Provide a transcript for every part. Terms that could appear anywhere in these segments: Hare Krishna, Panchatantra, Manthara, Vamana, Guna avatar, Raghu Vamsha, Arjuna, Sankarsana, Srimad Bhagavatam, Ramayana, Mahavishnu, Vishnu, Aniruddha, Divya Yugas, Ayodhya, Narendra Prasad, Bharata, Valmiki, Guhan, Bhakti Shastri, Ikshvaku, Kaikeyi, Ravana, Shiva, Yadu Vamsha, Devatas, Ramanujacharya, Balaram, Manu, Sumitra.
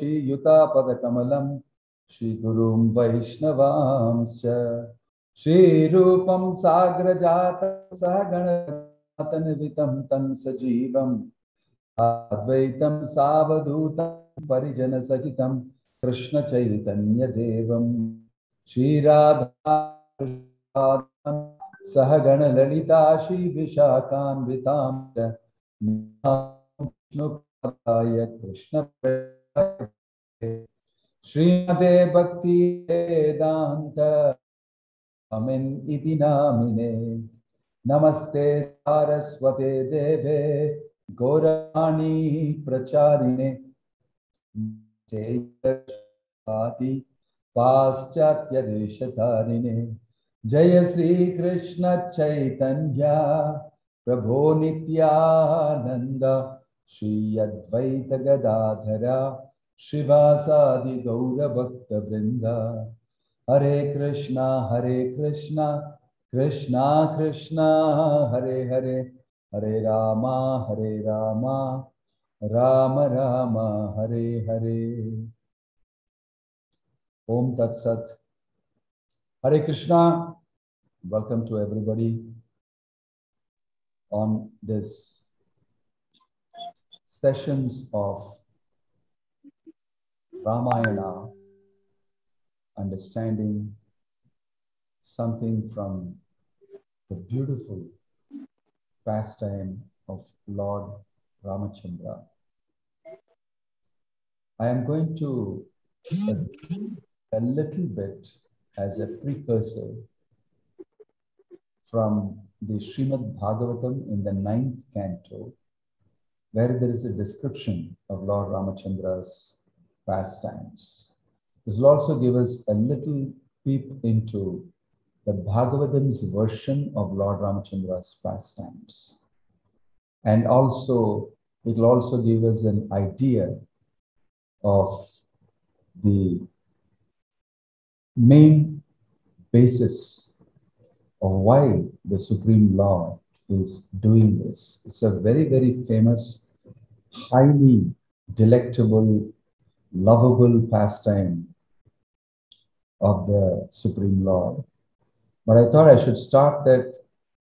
Shri Yutapakatamalam, Shri Gurum Vaishnavamscha, Shri Rupam Sagrajata Saganatanavitam Tam Sajivam, Advaitam Savadutam Parijana Sahitam, Krishna Chaitanya Devam, Shri Radha Sahagana Lalita Shri Vishakanvitam Krishna Srimade Bhakti Vedanta Amen Iti Namine Namaste Saraswate Deve Gaurani Pracharine Seyati Paschatya Deshatarine Jaya Sri Krishna Chaitanya Prabho Nityananda Shri Advaita Gadadhara Shivasadi Gaura Bhakta Vrinda Hare Krishna Krishna Krishna Hare Hare Hare Rama Rama Rama Hare Hare Om Tat Sat. Hare Krishna. Welcome to everybody on this sessions of Ramayana, understanding something from the beautiful pastime of Lord Ramachandra. I am going to a little bit as a precursor from the Srimad Bhagavatam in the 9th canto. Where there is a description of Lord Ramachandra's pastimes. This will also give us a little peep into the Bhagavatam's version of Lord Ramachandra's pastimes. And also, it will also give us an idea of the main basis of why the Supreme Lord is doing this. It's a very, very famous, highly delectable, lovable pastime of the Supreme Lord. But I thought I should start that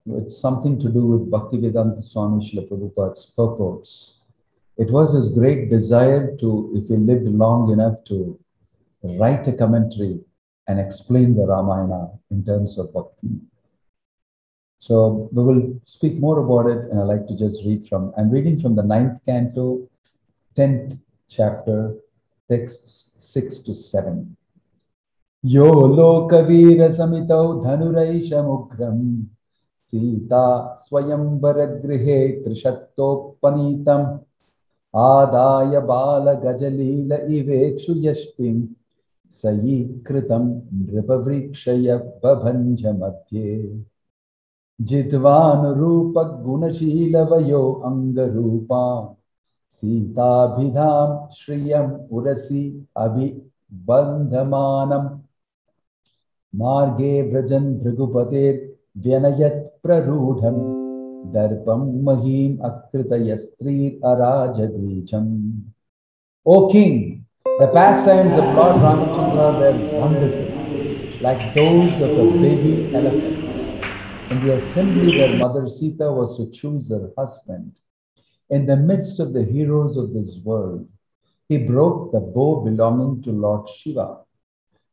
with something to do with Bhaktivedanta Swami Srila Prabhupada's purports. It was his great desire to, if he lived long enough, to write a commentary and explain the Ramayana in terms of bhakti. So we will speak more about it, and I'd like to just read from, I'm reading from the 9th canto, 10th chapter, texts 6 to 7. Yo lokavira samitau dhanureisha mugram Sita swayambara grihe trishattopanitam Adaya bala gajalila ivekshu yashtim Sayi kritam nripavrikshayav babhanjamadye Jitvan Rupa Gunashilavayo Angarupa Sita Bhidham Shriyam Urasi Abhi Bandhamanam Marge Vrajan Bhrigupatir Vyanayat Prarudham Darpam Mahim Akritayastrir Arajadvicham. O King, the pastimes of Lord Ramachandra were wonderful, like those of a baby elephant. In the assembly where Mother Sita was to choose her husband, in the midst of the heroes of this world, he broke the bow belonging to Lord Shiva.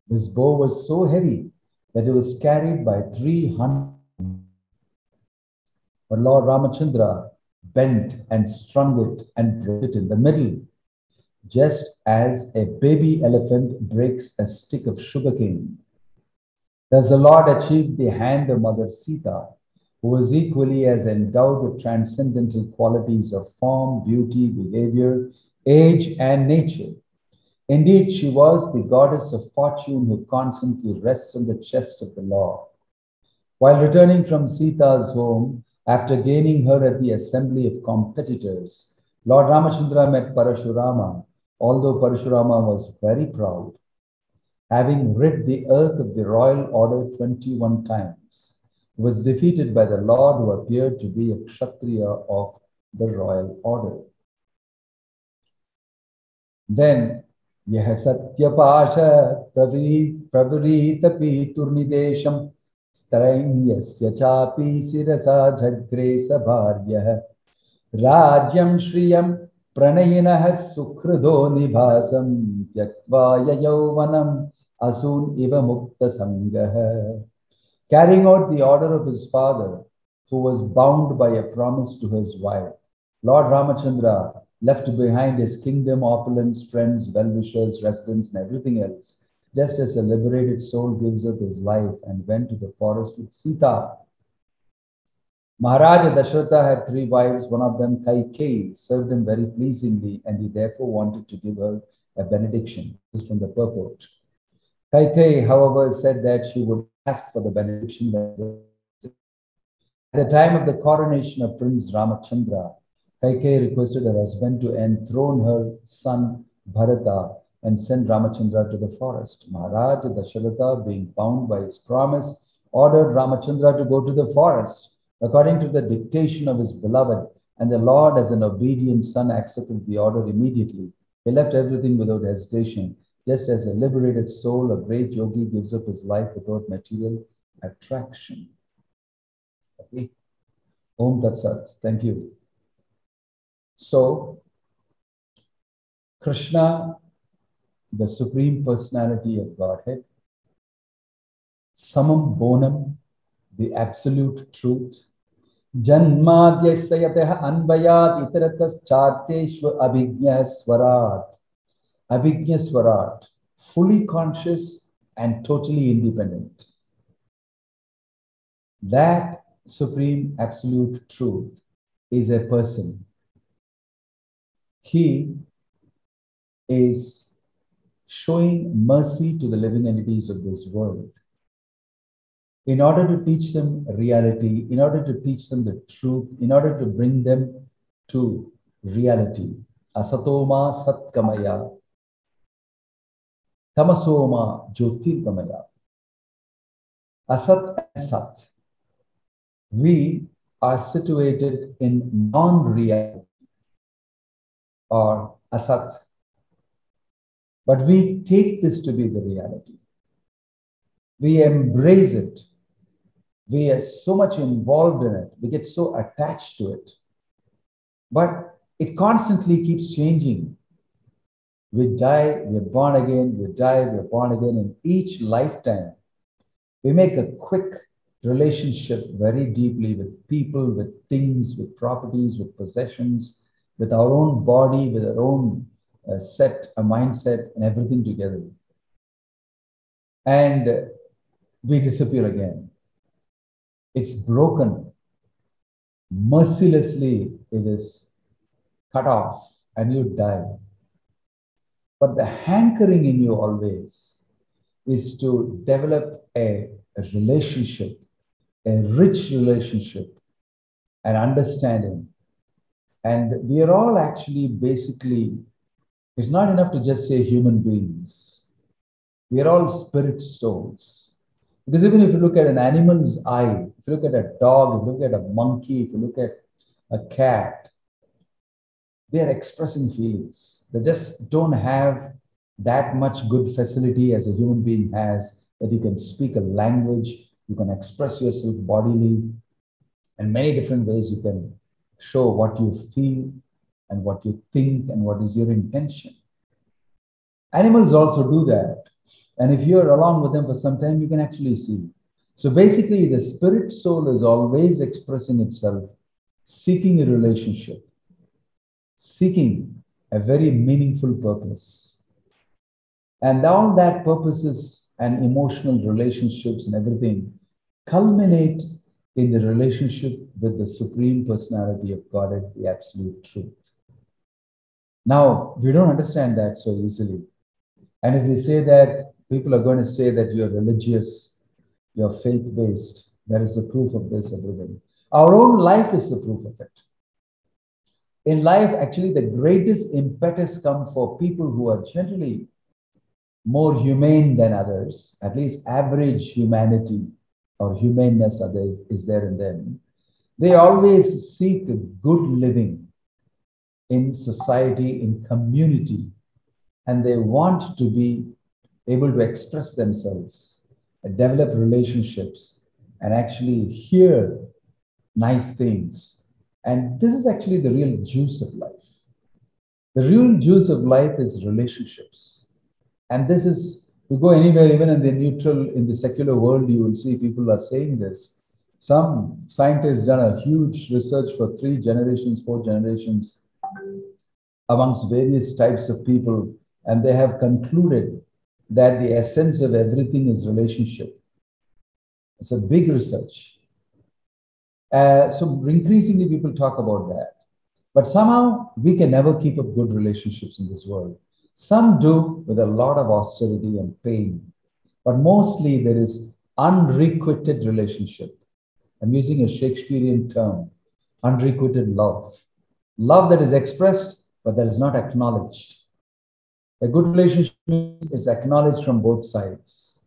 This bow was so heavy that it was carried by 300. But Lord Ramachandra bent and strung it and broke it in the middle, just as a baby elephant breaks a stick of sugarcane. Thus the Lord achieved the hand of Mother Sita, who was equally as endowed with transcendental qualities of form, beauty, behavior, age, and nature. Indeed, she was the goddess of fortune who constantly rests on the chest of the Lord. While returning from Sita's home, after gaining her at the assembly of competitors, Lord Ramachandra met Parashurama, although Parashurama was very proud, having rid the earth of the royal order 21 times, was defeated by the Lord who appeared to be a Kshatriya of the royal order. Then Yah satyapasha pravrita piturnidesham straim yasya chapi sirasa jagre sabharyah rajyam shriyam pranayinah sukhrudo nibhasam tyaktva yauvanam asun iva mukta sangah. Carrying out the order of his father, who was bound by a promise to his wife, Lord Ramachandra left behind his kingdom, opulence, friends, well-wishers, residence, and everything else, just as a liberated soul gives up his life and went to the forest with Sita. Maharaja Dasharatha had three wives. One of them, Kaikeyi, served him very pleasingly, and he therefore wanted to give her a benediction. This is from the purport. Kaikeyi, however, said that she would ask for the benediction. At the time of the coronation of Prince Ramachandra, Kaikeyi requested her husband to enthrone her son Bharata and send Ramachandra to the forest. Maharaja Dasharatha, being bound by his promise, ordered Ramachandra to go to the forest according to the dictation of his beloved, and the Lord, as an obedient son, accepted the order immediately. He left everything without hesitation, just as a liberated soul, a great yogi, gives up his life without material attraction. Okay. Om Tat Sat. Thank you. So, Krishna, the Supreme Personality of Godhead, Samam Bonam, the Absolute Truth, Janmadhyasayataha Anvayat Itaratas Charteshva Abhijna Swarat. Abhijna Swarat, fully conscious and totally independent. That Supreme Absolute Truth is a person. He is showing mercy to the living entities of this world in order to teach them reality, in order to teach them the truth, in order to bring them to reality. Asatoma satkamaya, tamasoma jyotirgamaya. Asat and sat. We are situated in non-reality, or asat. But we take this to be the reality. We embrace it. We are so much involved in it. We get so attached to it. But it constantly keeps changing. We die, we are born again, we die, we are born again. In each lifetime, we make a quick relationship very deeply with people, with things, with properties, with possessions, with our own body, with our own mindset, and everything together. And we disappear again. It's broken. Mercilessly, it is cut off and you die. But the hankering in you always is to develop a relationship, a rich relationship, an understanding. And we are all actually basically, it's not enough to just say human beings. We are all spirit souls. Because even if you look at an animal's eye, if you look at a dog, if you look at a monkey, if you look at a cat, they are expressing feelings. They just don't have that much good facility as a human being has, that you can speak a language, you can express yourself bodily, and many different ways you can show what you feel and what you think and what is your intention. Animals also do that. And if you're along with them for some time, you can actually see. So basically, the spirit soul is always expressing itself, seeking a relationship, seeking a very meaningful purpose. And all that purposes and emotional relationships and everything culminate in the relationship with the Supreme Personality of Godhead, the Absolute Truth. Now, we don't understand that so easily. And if we say that, people are going to say that you're religious, you're faith-based. There is the proof of this, everything. Our own life is the proof of it. In life, actually, the greatest impetus comes for people who are generally more humane than others, at least average humanity, or humaneness is there in them. They always seek good living in society, in community, and they want to be able to express themselves, develop relationships, and actually hear nice things. And this is actually the real juice of life. The real juice of life is relationships. And this is, you go anywhere, even in the neutral, in the secular world, you will see people are saying this. Some scientists done a huge research for 3 generations, 4 generations amongst various types of people, and they have concluded that the essence of everything is relationship. It's a big research. So increasingly people talk about that. But somehow we can never keep up good relationships in this world. Some do with a lot of austerity and pain, but mostly there is unrequited relationship. I'm using a Shakespearean term, unrequited love. Love that is expressed, but that is not acknowledged. A good relationship is acknowledged from both sides,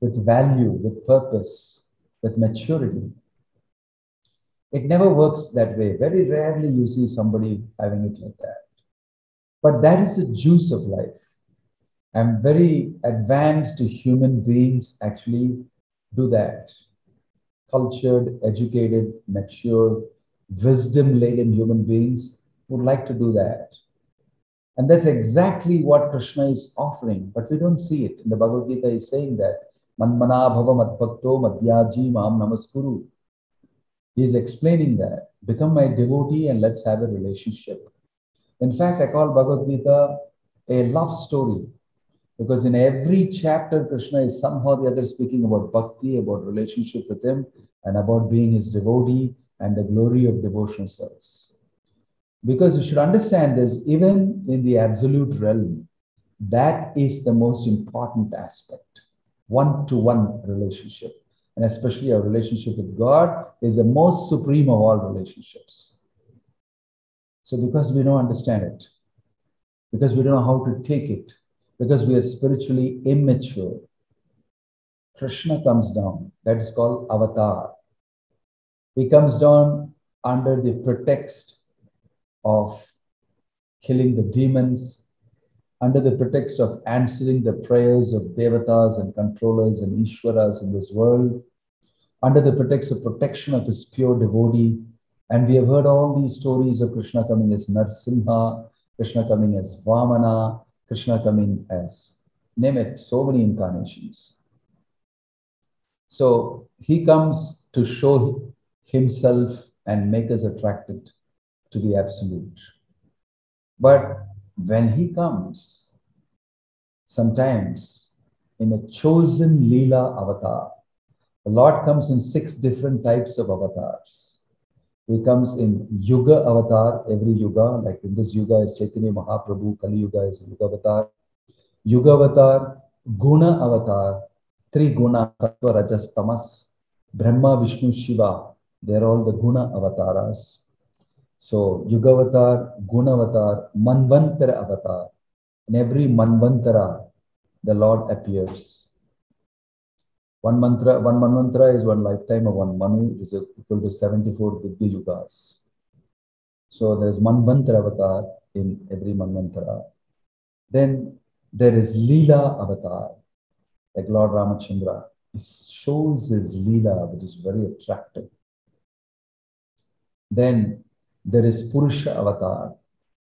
with value, with purpose, with maturity. It never works that way. Very rarely you see somebody having it like that. But that is the juice of life. And very advanced human beings actually do that. Cultured, educated, mature, wisdom-laden human beings would like to do that. And that's exactly what Krishna is offering, but we don't see it. In the Bhagavad Gita, he's saying that. Manmana bhava madbhakto madhyaji maam namaskuru. He's explaining that. Become my devotee and let's have a relationship. In fact, I call Bhagavad Gita a love story, because in every chapter, Krishna is somehow or the other speaking about bhakti, about relationship with him, and about being his devotee and the glory of devotional service. Because you should understand this, even in the absolute realm, that is the most important aspect, one-to-one relationship. And especially our relationship with God is the most supreme of all relationships. So because we don't understand it, because we don't know how to take it, because we are spiritually immature, Krishna comes down. That is called avatar. He comes down under the pretext of killing the demons, under the pretext of answering the prayers of devatas and controllers and Ishwaras in this world, under the pretext of protection of his pure devotee. And we have heard all these stories of Krishna coming as Narasimha, Krishna coming as Vamana, Krishna coming as, name it, so many incarnations. So he comes to show himself and make us attracted to the absolute. But when he comes, sometimes in a chosen Leela avatar, the Lord comes in 6 different types of avatars. He comes in Yuga avatar, every Yuga, like in this Yuga is Chaitanya Mahaprabhu, Kali Yuga is Yuga avatar. Yuga avatar, Guna avatar, 3 Guna, Sattva, Rajas, Tamas, Brahma, Vishnu, Shiva, they're all the Guna avataras. So, Yuga avatar, Guna avatar, Manvantara avatar. In every Manvantara, the Lord appears. One Manvantara is 1 lifetime of 1 Manu, is equal to 74 Divya Yugas. So, there is Manvantara avatar in every Manvantara. Then, there is Leela avatar, like Lord Ramachandra. He shows his Leela, which is very attractive. Then, there is Purusha avatar,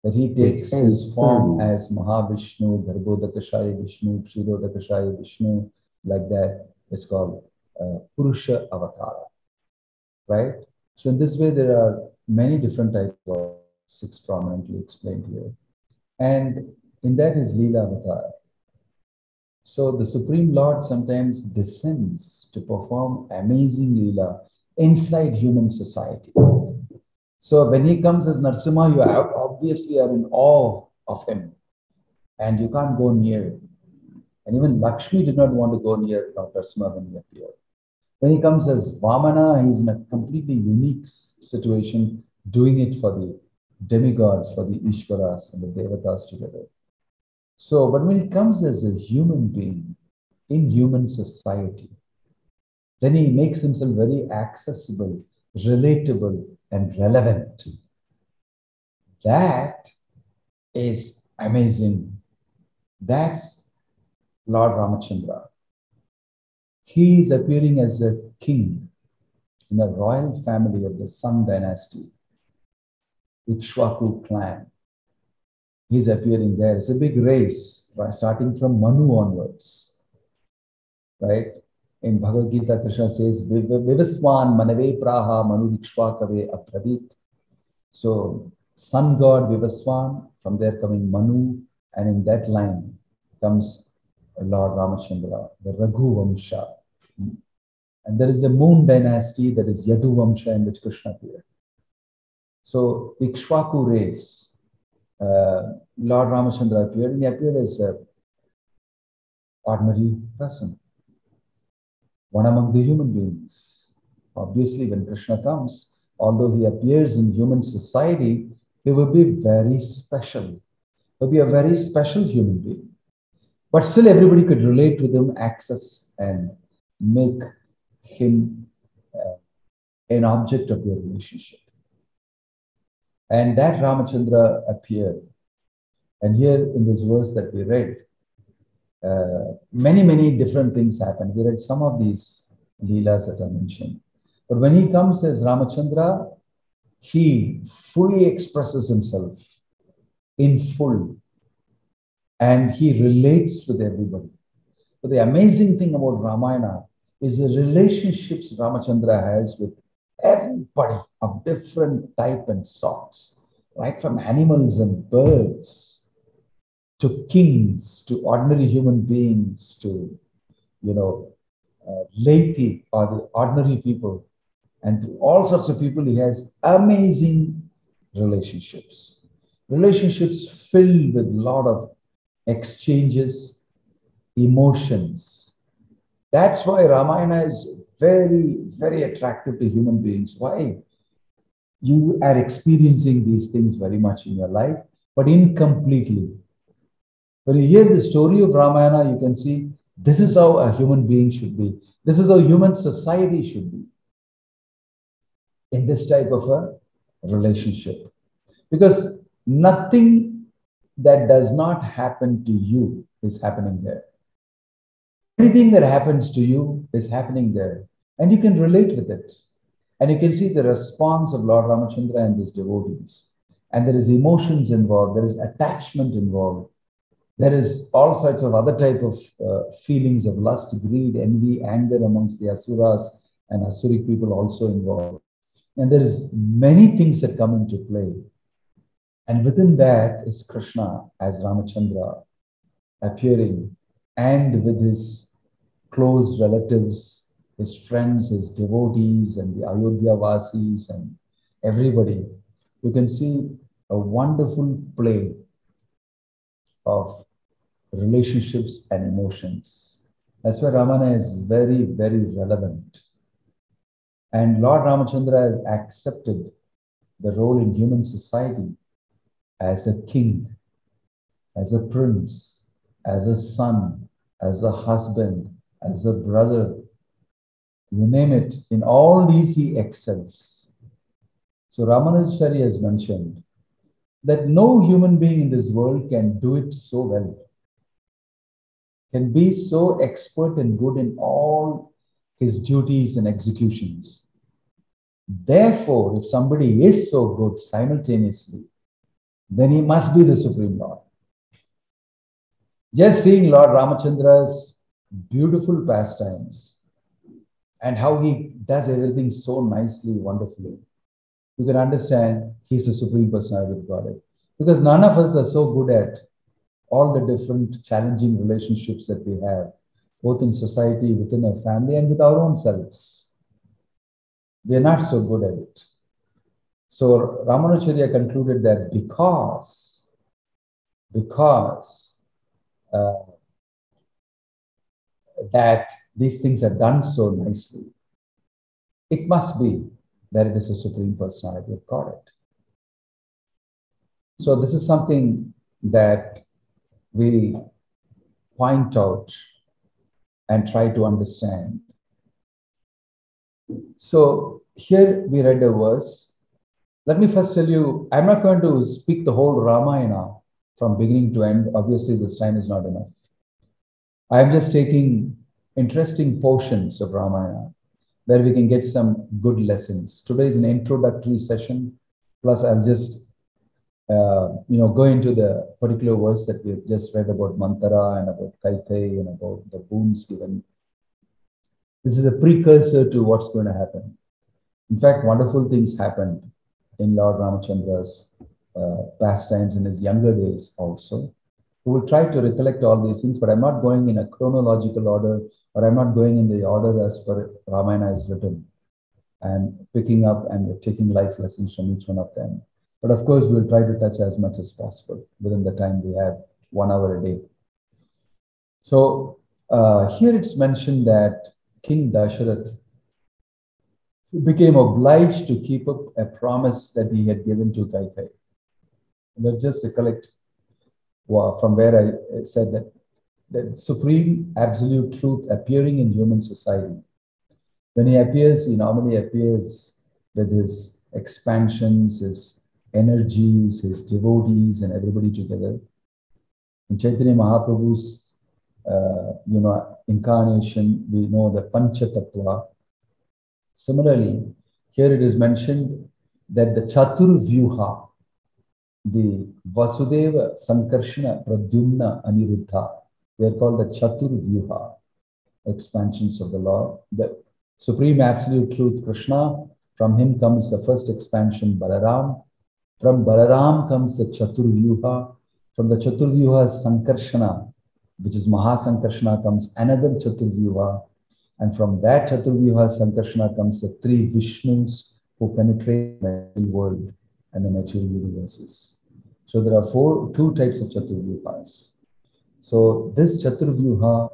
that he takes his form as Mahavishnu, Garbhodakashaya Vishnu, Shirodakashaya Vishnu, like that. It's called Purusha avatar, right? So in this way, there are many different types of 6 prominently explained here. And in that is Leela avatar. So the Supreme Lord sometimes descends to perform amazing Leela inside human society. So when he comes as Narasimha, you obviously are in awe of him and you can't go near him. And even Lakshmi did not want to go near Narasimha when he appeared. When he comes as Vamana, he's in a completely unique situation, doing it for the demigods, for the Ishwaras and the Devatas together. So, but when he comes as a human being in human society, then he makes himself very accessible, relatable, and relevant. That is amazing That's Lord Ramachandra. He is appearing as a king in a royal family of the Sun dynasty, Ikshwaku clan. He's appearing there. It's a big race, right? Starting from Manu onwards, right? In Bhagavad Gita, Krishna says, Vivaswan manave praha manu ikshvakave apravit. So, sun god Vivaswan, from there coming Manu, and in that line comes Lord Ramachandra, the Raghu Vamsha. And there is a moon dynasty, that is Yadu Vamsha, in which Krishna appeared. So, Ikshvaku race, Lord Ramachandra appeared, and he appeared as an ordinary person, one among the human beings. Obviously, when Krishna comes, although he appears in human society, he will be very special. He'll be a very special human being. But still, everybody could relate with him, access, and make him an object of their relationship. And that Ramachandra appeared. And here in this verse that we read, many different things happen. We read some of these leelas that I mentioned. But when he comes as Ramachandra, he fully expresses himself in full. And he relates with everybody. But the amazing thing about Ramayana is the relationships Ramachandra has with everybody of different type and sorts, right from animals and birds to kings, to ordinary human beings, to, laity or the ordinary people. And to all sorts of people, he has amazing relationships. Relationships filled with a lot of exchanges, emotions. That's why Ramayana is very, very attractive to human beings. Why? You are experiencing these things very much in your life, but incompletely. When you hear the story of Ramayana, you can see this is how a human being should be. This is how human society should be in this type of a relationship. Because nothing that does not happen to you is happening there. Everything that happens to you is happening there. And you can relate with it. And you can see the response of Lord Ramachandra and his devotees. And there is emotions involved. There is attachment involved. There is all sorts of other type of feelings of lust, greed, envy, anger amongst the Asuras and Asuric people also involved. And there is many things that come into play. And within that is Krishna as Ramachandra appearing, and with his close relatives, his friends, his devotees, and the Ayodhya Vasis, and everybody. You can see a wonderful play of relationships and emotions. That's why Ramayana is very, very relevant. And Lord Ramachandra has accepted the role in human society as a king, as a prince, as a son, as a husband, as a brother, you name it. In all these he excels. So Ramanujacharya has mentioned that no human being in this world can do it so well, can be so expert and good in all his duties and executions. Therefore, if somebody is so good simultaneously, then he must be the Supreme Lord. Just seeing Lord Ramachandra's beautiful pastimes and how he does everything so nicely, wonderfully, you can understand he's the Supreme Personality of Godhead. Because none of us are so good at all the different challenging relationships that we have, both in society, within our family, and with our own selves. We are not so good at it. So Ramanujacharya concluded that because that these things are done so nicely, it must be that it is a Supreme Personality of Godhead. So this is something that we point out and try to understand. So here we read a verse. Let me first tell you, I'm not going to speak the whole Ramayana from beginning to end. Obviously, this time is not enough. I am just taking interesting portions of Ramayana where we can get some good lessons. Today is an introductory session. Plus, I'll just go into the particular verse that we've just read about Manthara and about Kaikeyi and about the boons given. This is a precursor to what's going to happen. In fact, wonderful things happened in Lord Ramachandra's pastimes in his younger days also. We will try to recollect all these things, but I'm not going in a chronological order, or I'm not going in the order as per Ramayana is written. I'm picking up and taking life lessons from each one of them. But of course, we'll try to touch as much as possible within the time we have, 1 hour a day. So here it's mentioned that King Dasharatha became obliged to keep up a promise that he had given to Kaikeyi. Let's just recollect from where I said that the supreme absolute truth appearing in human society. When he appears, he normally appears with his expansions, his energies, his devotees, and everybody together. In Chaitanya Mahaprabhu's incarnation, we know the Panchatattva. Similarly, here it is mentioned that the Chaturvyuha, the Vasudeva, Sankarsana, Pradyumna, Aniruddha, they are called the Chaturvyuha, expansions of the Lord. The Supreme Absolute Truth, Krishna, from him comes the first expansion, Balaram. From Balaram comes the Chaturvyuha. From the Chaturvyuha, Sankarsana, which is Mahasankarsana, comes another Chaturvyuha. And from that Chaturvyuha Sankarsana comes the three Vishnus who penetrate the material world and the material universes. So there are two types of Chaturvyuhas. So this Chaturvyuha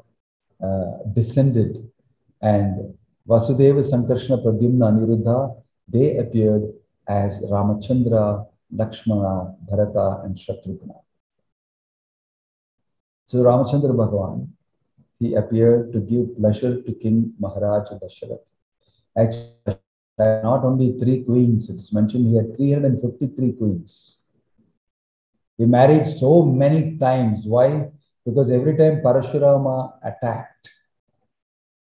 descended, and Vasudeva, Sankarsana, Pradyumna, Aniruddha, they appeared as Ramachandra, Lakshmana, Bharata, and Shatrughna. So Ramachandra Bhagavan, he appeared to give pleasure to King Maharaja Dasharatha. Actually, not only 3 queens, it is mentioned he had 353 queens. He married so many times. Why? Because every time Parashurama attacked,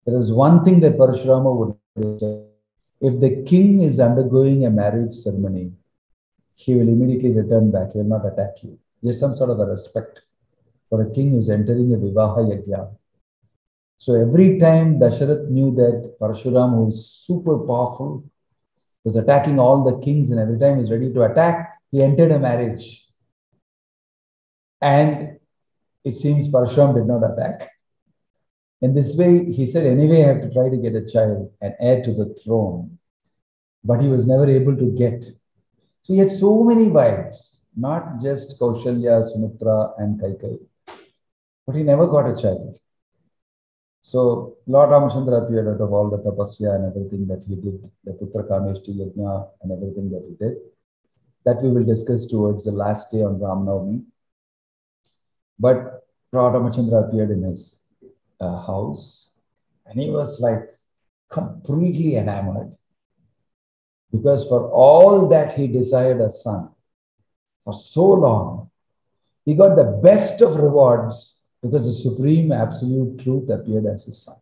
there is one thing that Parashurama would do. If the king is undergoing a marriage ceremony, he will immediately return back. He will not attack you. There is some sort of a respect for a king who is entering a Vivaha Yajna. So every time Dasharatha knew that Parashuram, who is super powerful, was attacking all the kings, and every time he was ready to attack, he entered a marriage. And it seems Parashuram did not attack. In this way, he said, anyway, I have to try to get a child, an heir to the throne. But he was never able to get. So he had so many wives, not just Kaushalya, Sumitra, and Kaikeyi. But he never got a child. So Lord Ramachandra appeared out of all the tapasya and everything that he did, the Putra Kameshti Yajna and everything that he did. That we will discuss towards the last day on Ram Navami. But Lord Ramachandra appeared in his house, and he was like completely enamored, because for all that he desired a son for so long, he got the best of rewards, because the Supreme Absolute Truth appeared as his son.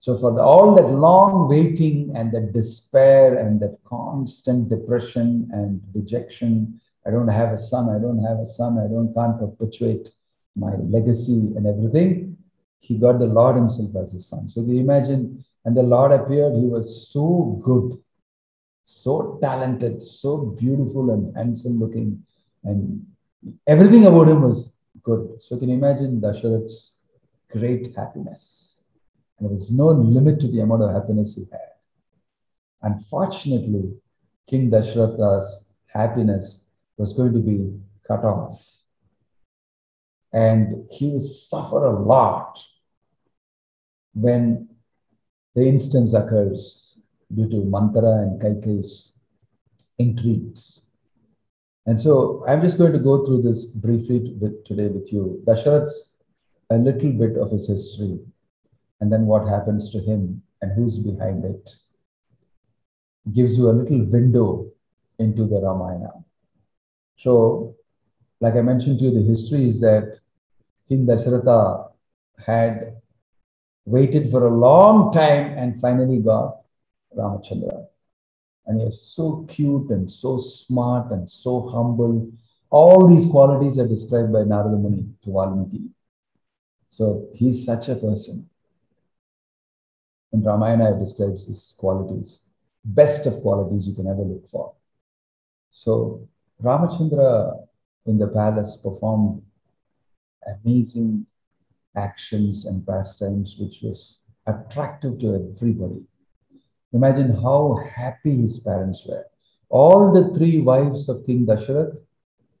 So for all that long waiting and that despair and that constant depression and dejection, I don't have a son, I don't have a son, can't perpetuate my legacy and everything, he got the Lord himself as his son. So you imagine, and the Lord appeared, he was so good, so talented, so beautiful and handsome looking, and everything about him was good. So you can imagine Dasharatha's great happiness. There was no limit to the amount of happiness he had. Unfortunately, King Dasharatha's happiness was going to be cut off. And he will suffer a lot when the instance occurs due to Manthara and Kaikeyi's intrigues. And so I'm just going to go through this briefly today with you. Dasharatha's a little bit of his history, and then what happens to him and who's behind it. Gives you a little window into the Ramayana. So Like I mentioned to you, the history is that King Dasharatha had waited for a long time and finally got Ramachandra. And he was so cute and so smart and so humble. All these qualities are described by Narada Muni to Valmiki. So he's such a person. And Ramayana describes his qualities, best of qualities you can ever look for. So Ramachandra in the palace performed amazing actions and pastimes, which was attractive to everybody. Imagine how happy his parents were. All the three wives of King Dasharatha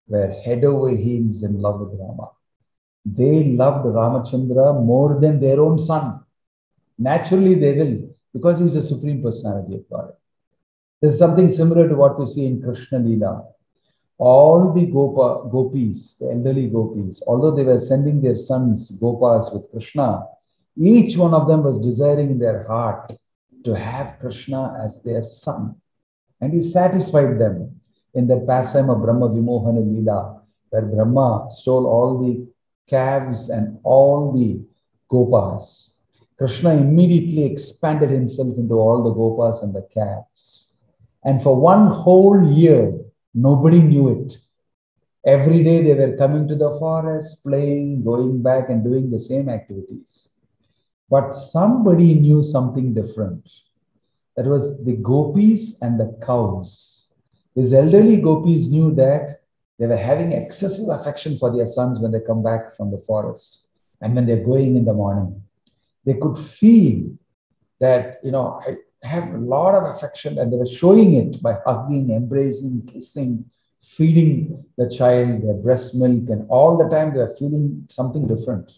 were head over heels in love with Rama. They loved Ramachandra more than their own son. Naturally, they will, because he's the Supreme Personality of God. There's something similar to what we see in Krishna Leela. All the gopis, the elderly gopis, although they were sending their sons, gopas, with Krishna, each one of them was desiring in their heart to have Krishna as their son. And he satisfied them in that pastime of Brahma Vimohana Leela, where Brahma stole all the calves and all the gopas. Krishna immediately expanded himself into all the gopas and the calves. And for one whole year, nobody knew it. Every day they were coming to the forest, playing, going back and doing the same activities. But somebody knew something different. That was the gopis and the cows. These elderly gopis knew that they were having excessive affection for their sons when they come back from the forest and when they're going in the morning. They could feel that, you know, I have a lot of affection, and they were showing it by hugging, embracing, kissing, feeding the child their breast milk, and all the time they were feeling something different.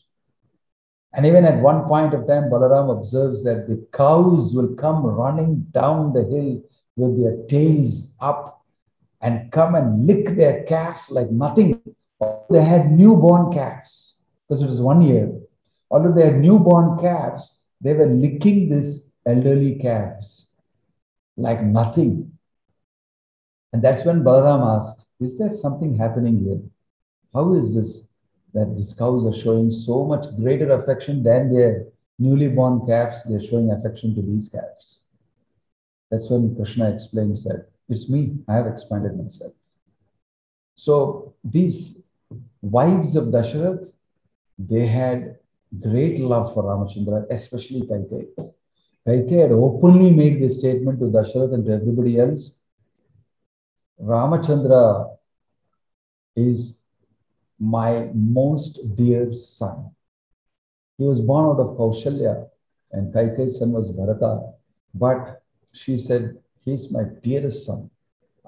And even at one point of time, Balaram observes that the cows will come running down the hill with their tails up and come and lick their calves like nothing. They had newborn calves, because it was 1 year. Although they had newborn calves, they were licking these elderly calves like nothing. And that's when Balaram asked, is there something happening here? How is this that these cows are showing so much greater affection than their newly born calves? They're showing affection to these calves. That's when Krishna explains that, it's me, I have expanded myself. So these wives of Dasharatha, they had great love for Ramachandra, especially Kaikeyi. Kaikeyi had openly made this statement to Dasharatha and to everybody else. Ramachandra is my most dear son. He was born out of Kaushalya, and Kaikeyi's son was Bharata. But she said, he's my dearest son.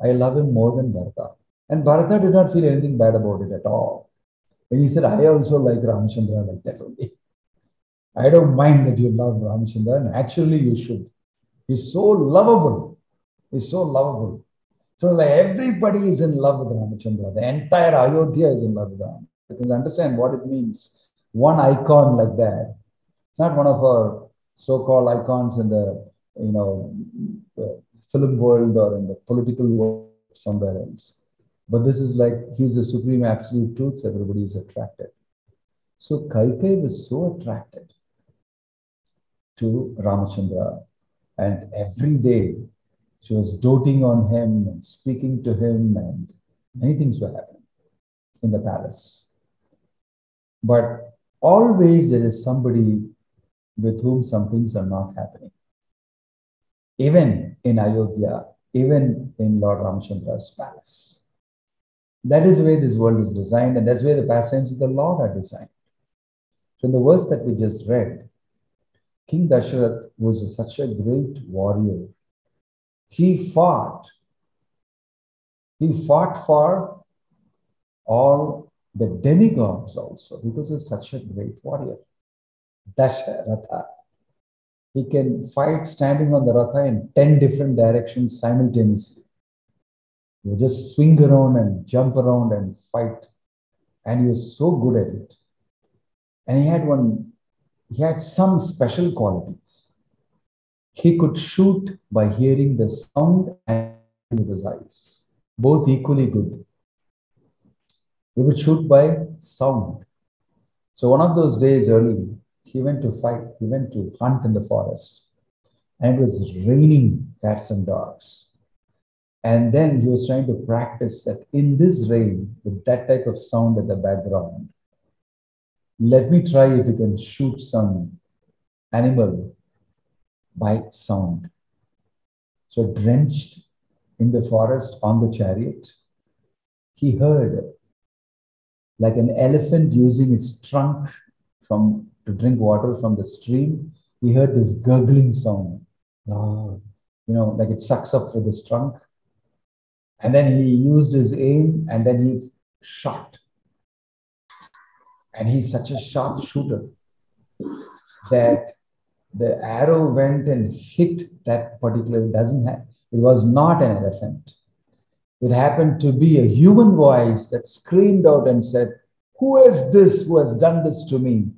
I love him more than Bharata. And Bharata did not feel anything bad about it at all. And he said, I also like Ramachandra like that only. I don't mind that you love Ramachandra. Naturally, you should. He's so lovable. He's so lovable. So like everybody is in love with Ramachandra. The entire Ayodhya is in love with Ramachandra. You can understand what it means. One icon like that. It's not one of our so-called icons in the, you know, film world or in the political world somewhere else. But this is like, he's the supreme absolute truth. Everybody is attracted. So Kaikeyi was so attracted to Ramachandra, and every day she was doting on him and speaking to him, and many things were happening in the palace. But always there is somebody with whom some things are not happening. Even in Ayodhya, even in Lord Ramachandra's palace. That is the way this world is designed, and that's where the pastimes of the Lord are designed. So in the verse that we just read, King Dasharatha was such a great warrior. He fought for all the demigods also, because he was such a great warrior. Dasharatha. He can fight standing on the Ratha in 10 different directions simultaneously. You just swing around and jump around and fight. And he was so good at it. And he had some special qualities. He could shoot by hearing the sound and with his eyes. Both equally good. He could shoot by sound. So one of those days early, he went to fight, he went to hunt in the forest. And it was raining cats and dogs. And then he was trying to practice that in this rain, with that type of sound at the background, let me try if we can shoot some animal by sound. So drenched in the forest on the chariot, he heard like an elephant using its trunk to drink water from the stream. He heard this gurgling sound, like it sucks up with his trunk. And then he used his aim and then he shot. And he's such a sharp shooter that the arrow went and hit that particular, it was not an elephant. It happened to be a human voice that screamed out and said, "Who is this who has done this to me?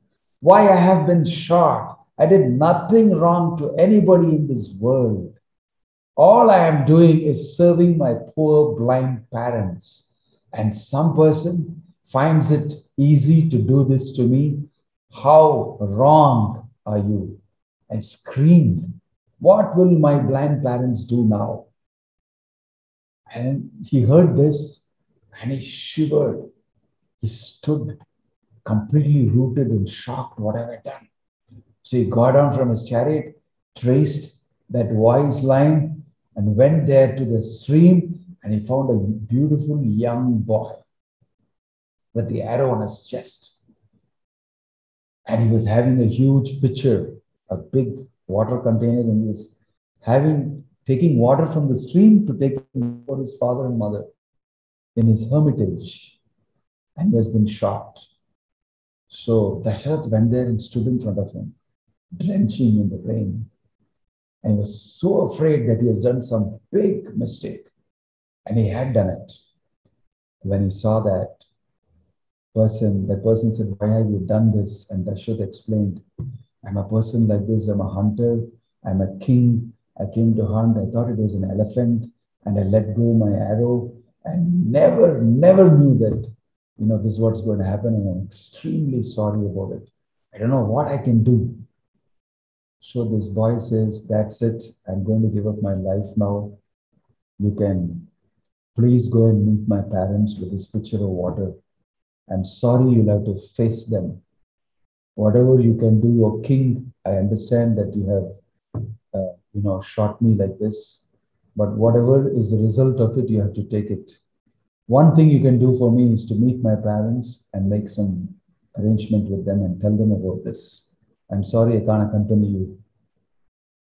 Why I have been shot? I did nothing wrong to anybody in this world. All I am doing is serving my poor blind parents. And some person finds it easy to do this to me. How wrong are you?" And screamed, "What will my blind parents do now?" And he heard this and he shivered. He stood completely rooted and shocked, what have I done? So he got down from his chariot, traced that voice line and went there to the stream, and he found a beautiful young boy with the arrow on his chest. And he was having a huge pitcher, a big water container, and he was taking water from the stream to take for his father and mother in his hermitage, and he has been shot. So Dasharatha went there and stood in front of him, drenching in the rain, and he was so afraid that he has done some big mistake, and he had done it. When he saw that person said, "Why have you done this?" And Dasharatha explained, "I'm a person like this, I'm a hunter, I'm a king. I came to hunt, I thought it was an elephant, and I let go my arrow and never knew that, this is what's going to happen, and I'm extremely sorry about it. I don't know what I can do." So this boy says, "That's it, I'm going to give up my life now. You can please go and meet my parents with this pitcher of water. I'm sorry you'll have to face them. Whatever you can do, O king, I understand that you have shot me like this, but whatever is the result of it, you have to take it. One thing you can do for me is to meet my parents and make some arrangement with them and tell them about this. I'm sorry, I can't accompany you."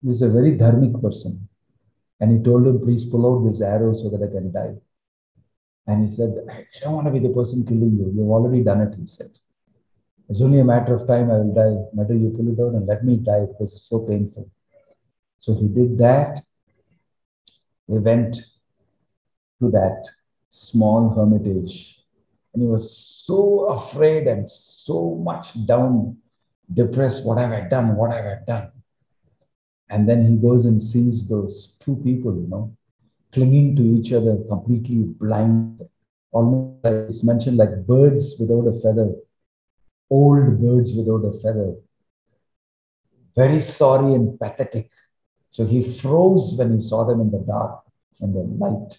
He was a very dharmic person, and he told him, "Please pull out this arrow so that I can die." And he said, "I don't want to be the person killing you. You've already done it," he said. "It's only a matter of time I will die. Matter you pull it out and let me die because it's so painful." So he did that. They went to that small hermitage, and he was so afraid and so much down, depressed. What have I done? What have I done? And then he goes and sees those two people, clinging to each other, completely blind, almost like it's mentioned like birds without a feather, old birds without a feather, very sorry and pathetic. So he froze when he saw them in the dark and the light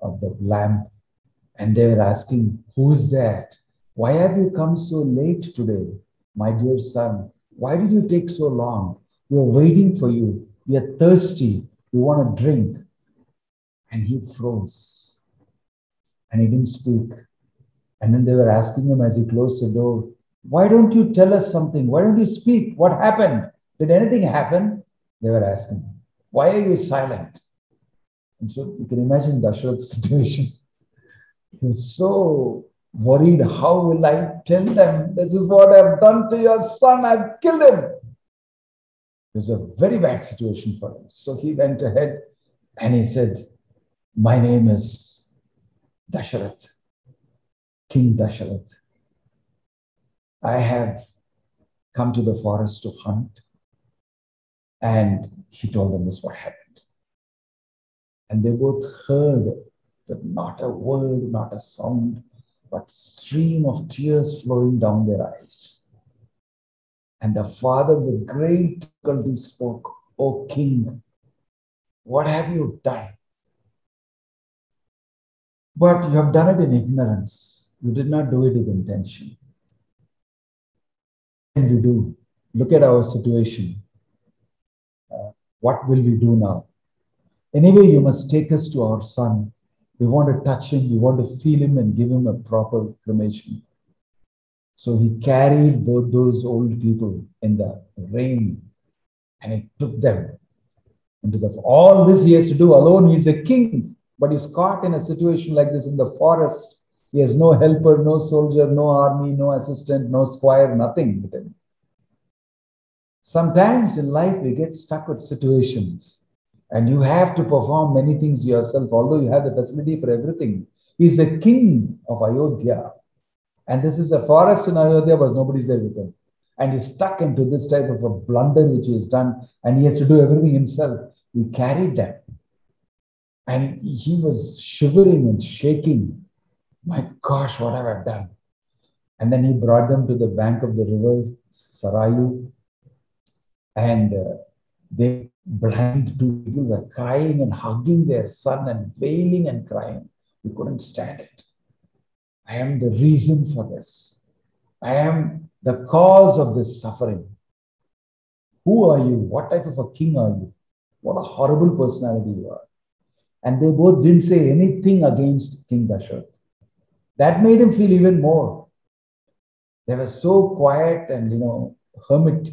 of the lamp. And they were asking, "Who is that? Why have you come so late today? My dear son, why did you take so long? We are waiting for you. We are thirsty. We want a drink." And he froze. And he didn't speak. And then they were asking him as he closed the door, "Why don't you tell us something? Why don't you speak? What happened? Did anything happen?" They were asking, "Why are you silent?" And so you can imagine Dasharatha's situation. He was so worried, how will I tell them? This is what I've done to your son. I've killed him. It was a very bad situation for him. So he went ahead and he said, "My name is Dasharatha, King Dasharatha. I have come to the forest to hunt." And he told them this is what happened. And they both heard, but not a word, not a sound, but stream of tears flowing down their eyes. And the father with great difficulty spoke, "O king, what have you done? But you have done it in ignorance. You did not do it with intention." What can we do? Look at our situation. What will we do now? Anyway, you must take us to our son. We want to touch him. We want to feel him and give him a proper cremation. So he carried both those old people in the rain and it took them into the... All this he has to do alone. He's a king, but he's caught in a situation like this in the forest. He has no helper, no soldier, no army, no assistant, no squire, nothing with him. Sometimes in life we get stuck with situations and you have to perform many things yourself, although you have the facility for everything. He's the king of Ayodhya. And this is a forest in Ayodhya, but nobody's there with him. And he's stuck into this type of a blunder which he has done, and he has to do everything himself. He carried them. And he was shivering and shaking. My gosh, what have I done? And then he brought them to the bank of the river, Sarayu. And they blind two people were crying and hugging their son and wailing and crying. They couldn't stand it. I am the reason for this. I am the cause of this suffering. Who are you? What type of a king are you? What a horrible personality you are. And they both didn't say anything against King Dasharatha. That made him feel even more. They were so quiet and, hermit.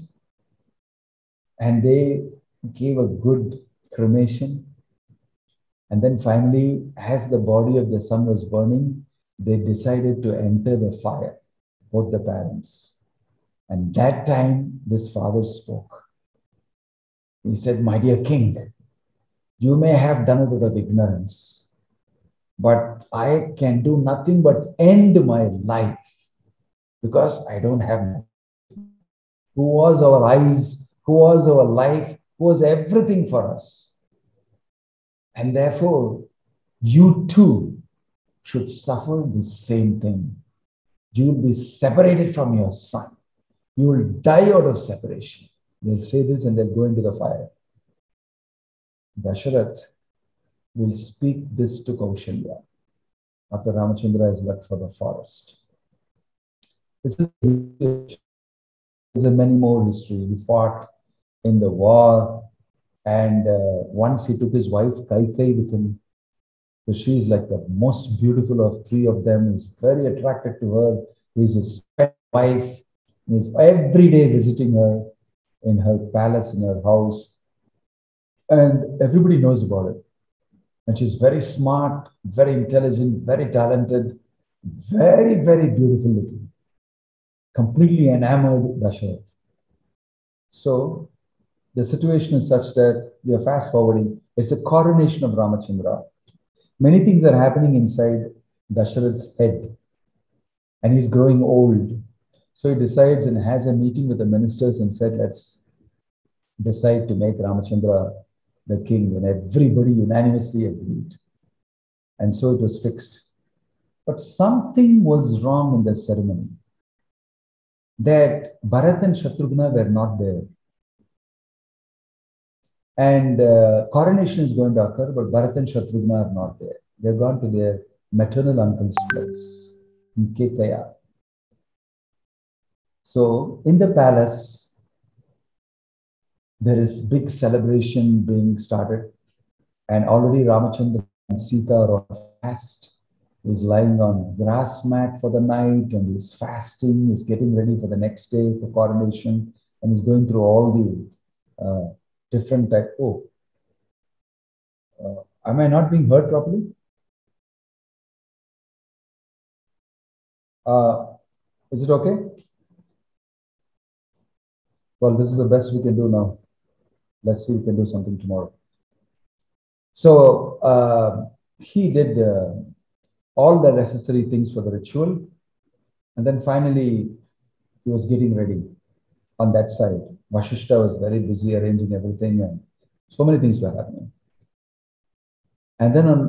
And they gave a good cremation. And then finally, as the body of the son was burning, they decided to enter the fire, both the parents. And that time, this father spoke. He said, "My dear king, you may have done it out of ignorance, but I can do nothing but end my life because I don't have nothing. Who was our eyes? Who was our life? Who was everything for us? And therefore, you too should suffer the same thing. You will be separated from your son. You will die out of separation." They'll say this and they'll go into the fire. Dasharatha will speak this to Kaushalya after Ramachandra has left for the forest. This is many more history. He fought in the war, and once he took his wife Kaikeyi with him. So she is like the most beautiful of three of them. He's very attracted to her. He's his wife. He's every day visiting her in her palace, in her house. And everybody knows about it. And she's very smart, very intelligent, very talented, very, very beautiful looking. Completely enamored Dasharatha. So the situation is such that we are fast forwarding. It's the coronation of Ramachandra. Many things are happening inside Dasharatha's head, and he's growing old. So he decides and has a meeting with the ministers and said, "Let's decide to make Ramachandra the king," and everybody unanimously agreed. And so it was fixed. But something was wrong in the ceremony, that Bharata and Shatrughna were not there. And coronation is going to occur, but Bharata and Shatrughna are not there. They've gone to their maternal uncle's place in Kaikeyi. So in the palace, there is big celebration being started. And already Ramachandra and Sita are on fast. He's lying on grass mat for the night and he's fasting. He's getting ready for the next day for coronation. And he's going through all the... different type. Am I not being heard properly? Is it okay? Well, this is the best we can do now. Let's see if we can do something tomorrow. So he did all the necessary things for the ritual. And then finally, he was getting ready on that side. Vasishta was very busy arranging everything and so many things were happening. And then on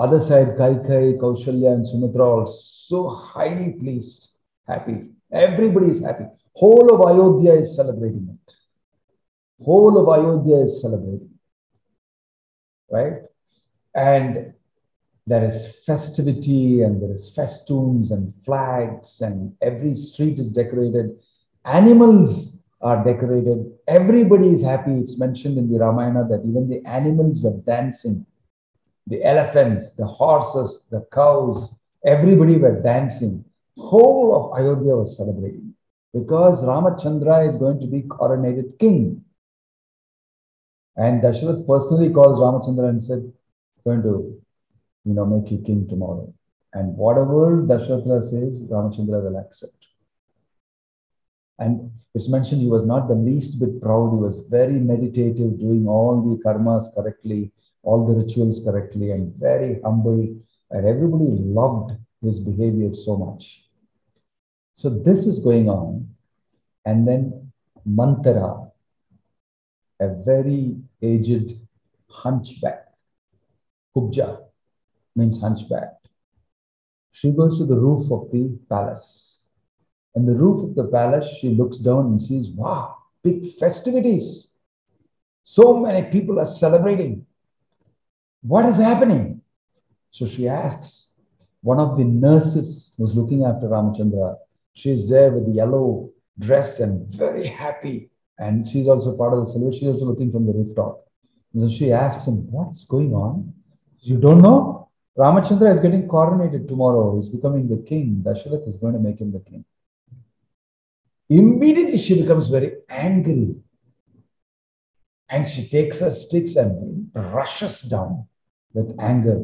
other side, Kaikeyi, Kaushalya, and Sumatra are all so highly pleased, happy. Everybody is happy. Whole of Ayodhya is celebrating it. Whole of Ayodhya is celebrating it, right? And there is festivity, and there is festoons and flags, and every street is decorated. Animals are decorated. Everybody is happy. It's mentioned in the Ramayana that even the animals were dancing. The elephants, the horses, the cows, everybody were dancing. Whole of Ayodhya was celebrating because Ramachandra is going to be coronated king. And Dasharatha personally calls Ramachandra and said, going to, you know, make you king tomorrow. And whatever Dasharatha says, Ramachandra will accept. And it's mentioned he was not the least bit proud. He was very meditative, doing all the karmas correctly, all the rituals correctly, and very humble. And everybody loved his behavior so much. So this is going on. And then Manthara, a very aged hunchback, Kubja means hunchback. She goes to the roof of the palace. In the roof of the palace, she looks down and sees, wow, big festivities. So many people are celebrating. What is happening? So she asks one of the nurses who's looking after Ramachandra. She's there with the yellow dress and very happy. And she's also part of the celebration. She's also looking from the rooftop. And so she asks him, what's going on? You don't know? Ramachandra is getting coronated tomorrow. He's becoming the king. Dasharatha is going to make him the king. Immediately she becomes very angry. And she takes her sticks and rushes down with anger.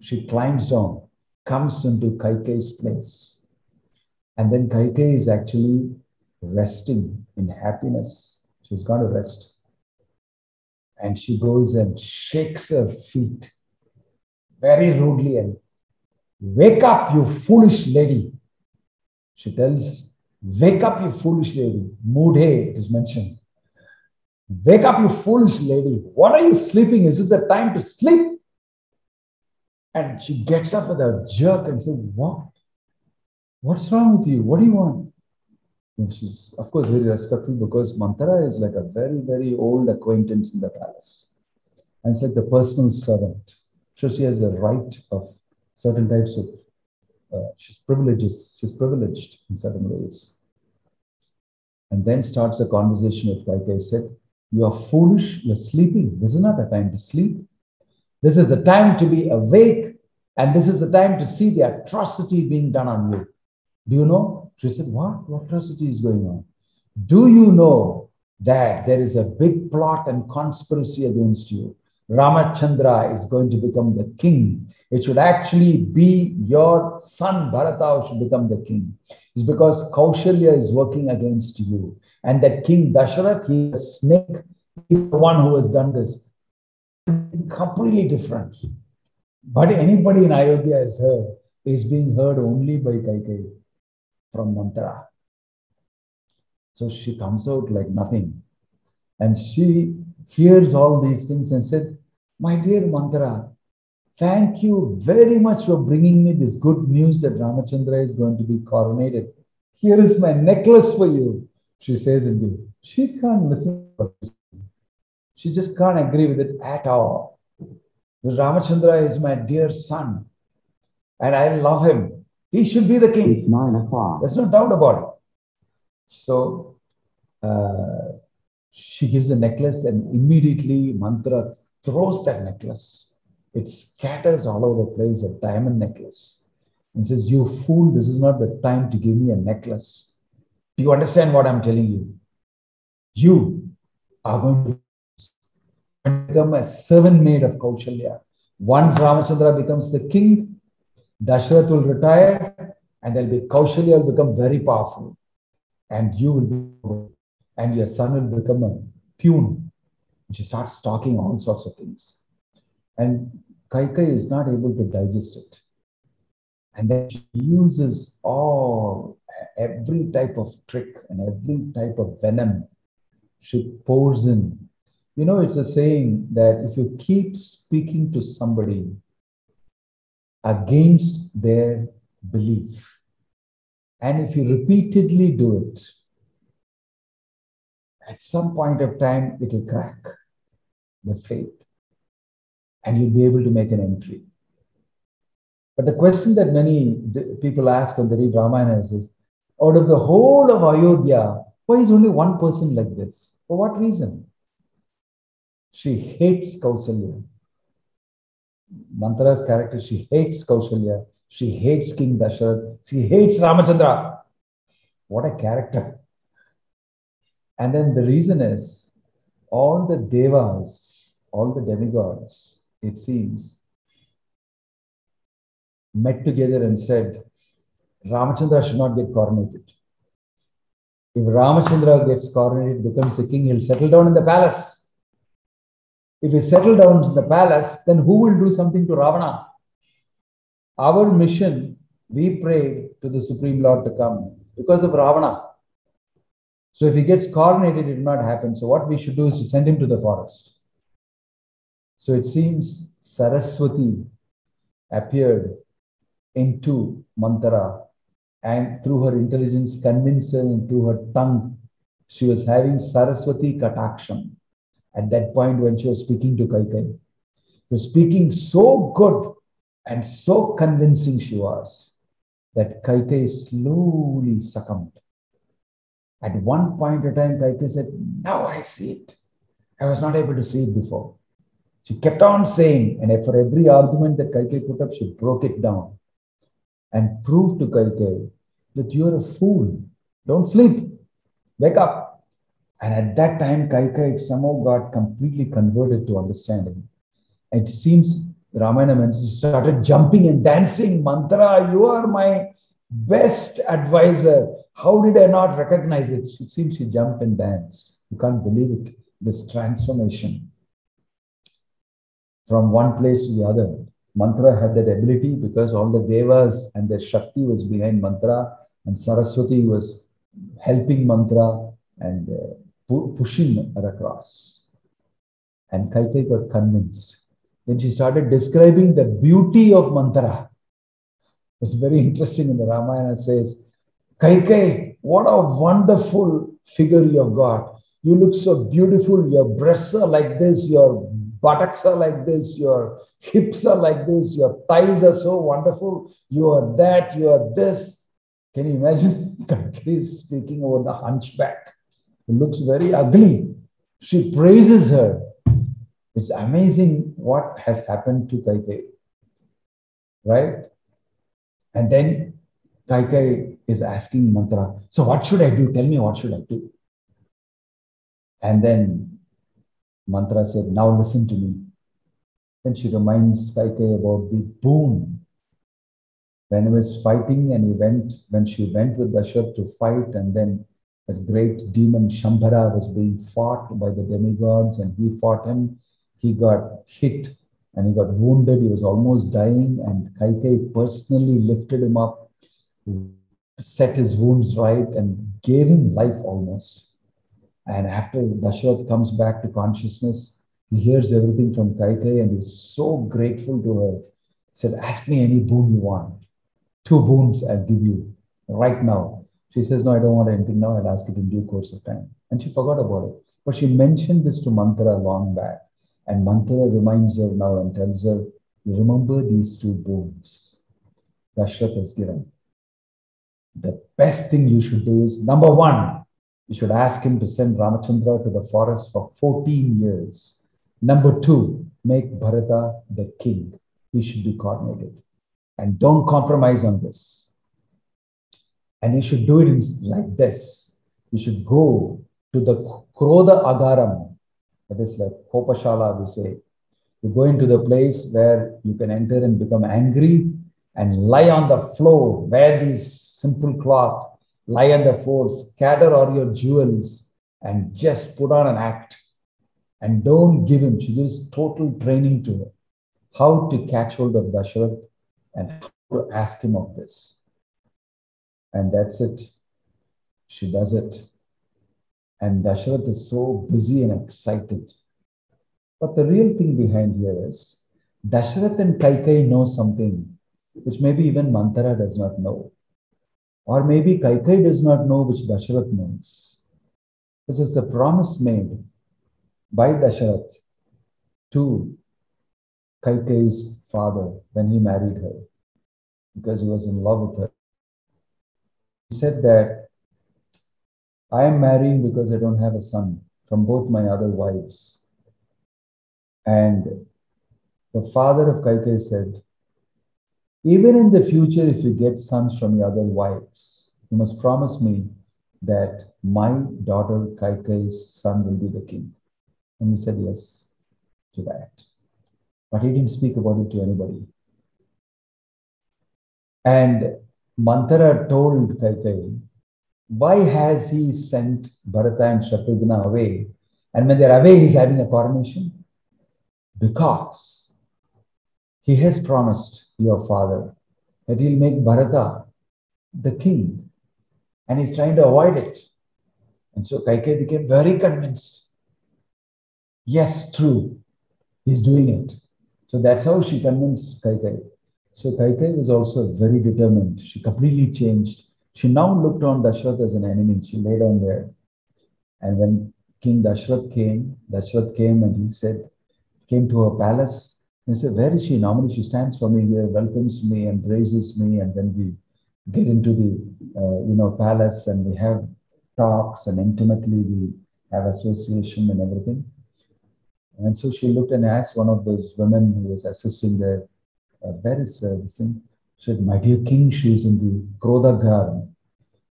She climbs down, comes into Kaikeyi's place. And then Kaikeyi is actually resting in happiness. She's gone to rest. And she goes and shakes her feet very rudely and, wake up, you foolish lady. She tells, wake up, you foolish lady. Moodhe, it is mentioned. Wake up, you foolish lady. What are you sleeping? Is this the time to sleep? And she gets up with a jerk and says, what? What's wrong with you? What do you want? And she's, of course, very respectful because Manthara is like a very, very old acquaintance in the palace. And it's like the personal servant. So she has a right of certain types of, she's privileged in certain ways. And then starts a conversation with Kaikeyi. Said, you are foolish, you're sleeping. This is not the time to sleep. This is the time to be awake. And this is the time to see the atrocity being done on you. Do you know? She said, what? What atrocity is going on? Do you know that there is a big plot and conspiracy against you? Ramachandra is going to become the king. It should actually be your son Bharata who should become the king. It's because Kaushalya is working against you. And that king Dasharatha, he is a snake. He's the one who has done this. Completely different. But anybody in Ayodhya is heard, is being heard only by Kaikeyi from Manthara. So she comes out like nothing. And she hears all these things and said, my dear Manthara, thank you very much for bringing me this good news that Ramachandra is going to be coronated. Here is my necklace for you, she says. She can't listen to it. She just can't agree with it at all. Ramachandra is my dear son and I love him. He should be the king. It's 9 o'clock. There's no doubt about it. So, she gives a necklace and immediately Manthara throws that necklace. It scatters all over the place, a diamond necklace. And says, you fool, this is not the time to give me a necklace. Do you understand what I'm telling you? You are going to become a servant maid of Kaushalya. Once Ramachandra becomes the king, Dasharatha will retire and Kaushalya will become very powerful. And you will be... and your son will become a pune. She starts talking all sorts of things. And Kaikeyi is not able to digest it. And then she uses every type of trick and every type of venom she pours in. You know, it's a saying that if you keep speaking to somebody against their belief. And if you repeatedly do it, at some point of time, it will crack the faith and you'll be able to make an entry. But the question that many people ask when they read Ramayana is, out of the whole of Ayodhya, why is only one person like this? For what reason? She hates Kaushalya. Manthara's character, she hates Kaushalya. She hates King Dasharatha. She hates Ramachandra. What a character. And then the reason is, all the devas, all the demigods, it seems, met together and said, Ramachandra should not get coronated. If Ramachandra gets coronated, becomes the king, he'll settle down in the palace. If he settled down in the palace, then who will do something to Ravana? Our mission, we prayed to the Supreme Lord to come because of Ravana. So if he gets coronated, it will not happen. So what we should do is to send him to the forest. So it seems Saraswati appeared into Manthara and through her intelligence, convinced her, and through her tongue, she was having Saraswati Kataksham. At that point when she was speaking to Kaikeyi, she was speaking so good and so convincing she was that Kaikeyi slowly succumbed. At one point of time, Kaikeyi said, now I see it. I was not able to see it before. She kept on saying, and for every argument that Kaikeyi put up, she broke it down and proved to Kaikeyi that you are a fool. Don't sleep. Wake up. And at that time, Kaikeyi somehow got completely converted to understanding. It seems Ramayana mentions started jumping and dancing. Manthara, you are my best advisor. How did I not recognize it? It seems she jumped and danced. You can't believe it. This transformation from one place to the other. Manthara had that ability because all the devas and their Shakti was behind Manthara, and Saraswati was helping Manthara and pushing her across. And Kaikeyi got convinced. Then she started describing the beauty of Manthara. It's very interesting in the Ramayana says, Kaikeyi, what a wonderful figure you have got. You look so beautiful. Your breasts are like this. Your buttocks are like this. Your hips are like this. Your thighs are so wonderful. You are that. You are this. Can you imagine? Kaikeyi is speaking over the hunchback. It looks very ugly. She praises her. It's amazing what has happened to Kaikeyi, right? And then Kaikeyi is asking Manthara, so what should I do? Tell me, what should I do? And then Manthara said, now listen to me. Then she reminds Kaikeyi about the boon. When he was fighting and when she went with Dasharatha to fight, and then that great demon Shambhara was being fought by the demigods and he fought him. He got hit and he got wounded. He was almost dying, and Kaikeyi personally lifted him up, set his wounds right and gave him life almost. And after Dasharatha comes back to consciousness, he hears everything from Kaikeyi and he's so grateful to her. He said, ask me any boon you want. 2 boons I'll give you right now. She says, no, I don't want anything now. I'll ask it in due course of time. And she forgot about it. But she mentioned this to Manthara long back. And Manthara reminds her now and tells her, you remember these 2 boons Dasharatha has given. The best thing you should do is, number 1, you should ask him to send Ramachandra to the forest for 14 years. Number 2, make Bharata the king. He should be coronated. And don't compromise on this. And you should do it like this. You should go to the Krodha Agaram. That is like Kopashala, we say. You go into the place where you can enter and become angry and lie on the floor, wear these simple cloth, lie on the floor, scatter all your jewels and just put on an act. And don't give him. She gives total training to her. How to catch hold of Dasharatha and how to ask him of this. And that's it. She does it. And Dasharatha is so busy and excited. But the real thing behind here is Dasharatha and Kaikeyi know something which maybe even Manthara does not know. Or maybe Kaikeyi does not know, which Dasharatha knows. This is a promise made by Dasharatha to Kaikeyi's father when he married her, because he was in love with her. He said that, I am marrying because I don't have a son from both my other wives. And the father of Kaikeyi said, even in the future, if you get sons from your other wives, you must promise me that my daughter Kaikeyi's son will be the king. And he said yes to that. But he didn't speak about it to anybody. And Manthara told Kaikeyi, why has he sent Bharata and Shatrughna away? And when they're away, he's having a coronation? Because he has promised your father that he'll make Bharata the king. And he's trying to avoid it. And so Kaikeyi became very convinced. Yes, true. He's doing it. So that's how she convinced Kaikeyi. So Kaikeyi was also very determined. She completely changed. She now looked on Dasharatha as an enemy. She lay down there. And when King Dasharatha came and he said, came to her palace. And he said, where is she? Normally she stands for me here, welcomes me and praises me. And then we get into the palace and we have talks and intimately we have association and everything. And so she looked and asked one of those women who was assisting there, where is this thing? She said, my dear king, she is in the Krodhagar.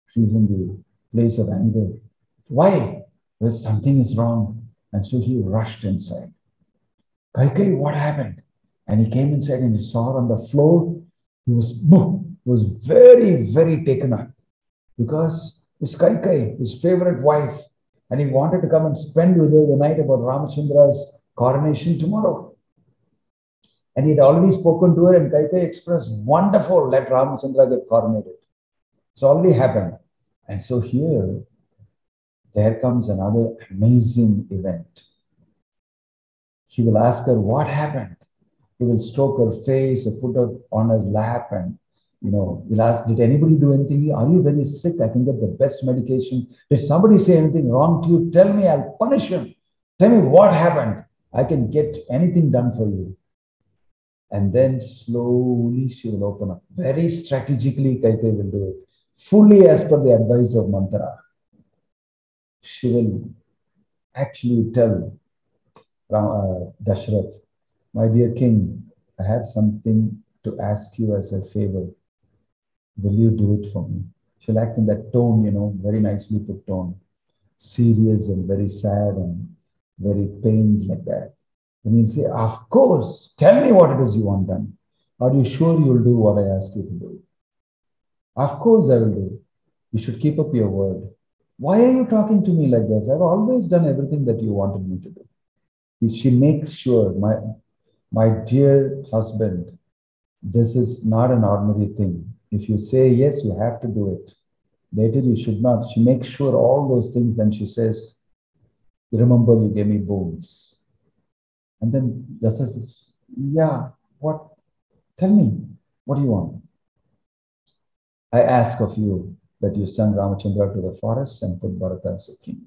She is in the place of anger. Why? Well, something is wrong. And so he rushed inside. Kaikeyi, what happened? And he came inside and he saw her on the floor. He was very, very taken up. Because it's Kaikeyi, his favorite wife. And he wanted to come and spend with her the night about Ramachandra's coronation tomorrow. And he had already spoken to her, and Kaikeyi expressed, wonderful, let Ramachandra get coronated. It's already happened. And so here, there comes another amazing event. He will ask her, what happened? He will stroke her face, or put her on her lap, and he'll ask, did anybody do anything? Are you very sick? I can get the best medication. Did somebody say anything wrong to you? Tell me, I'll punish him. Tell me what happened. I can get anything done for you. And then slowly she will open up. Very strategically, Kaikeyi will do it. Fully as per the advice of Manthara. She will actually tell Dasharatha, my dear king, I have something to ask you as a favor. Will you do it for me? She'll act in that tone, very nicely put tone. Serious and very sad and very pained like that. And you say, of course, tell me what it is you want done. Are you sure you'll do what I ask you to do? Of course I will do. You should keep up your word. Why are you talking to me like this? I've always done everything that you wanted me to do. She makes sure, my dear husband, this is not an ordinary thing. If you say yes, you have to do it. Later, you should not. She makes sure all those things. Then she says, remember, you gave me boons. And then Dasharatha says, yeah, what? Tell me, what do you want? I ask of you that you send Ramachandra to the forest and put Bharata as a king.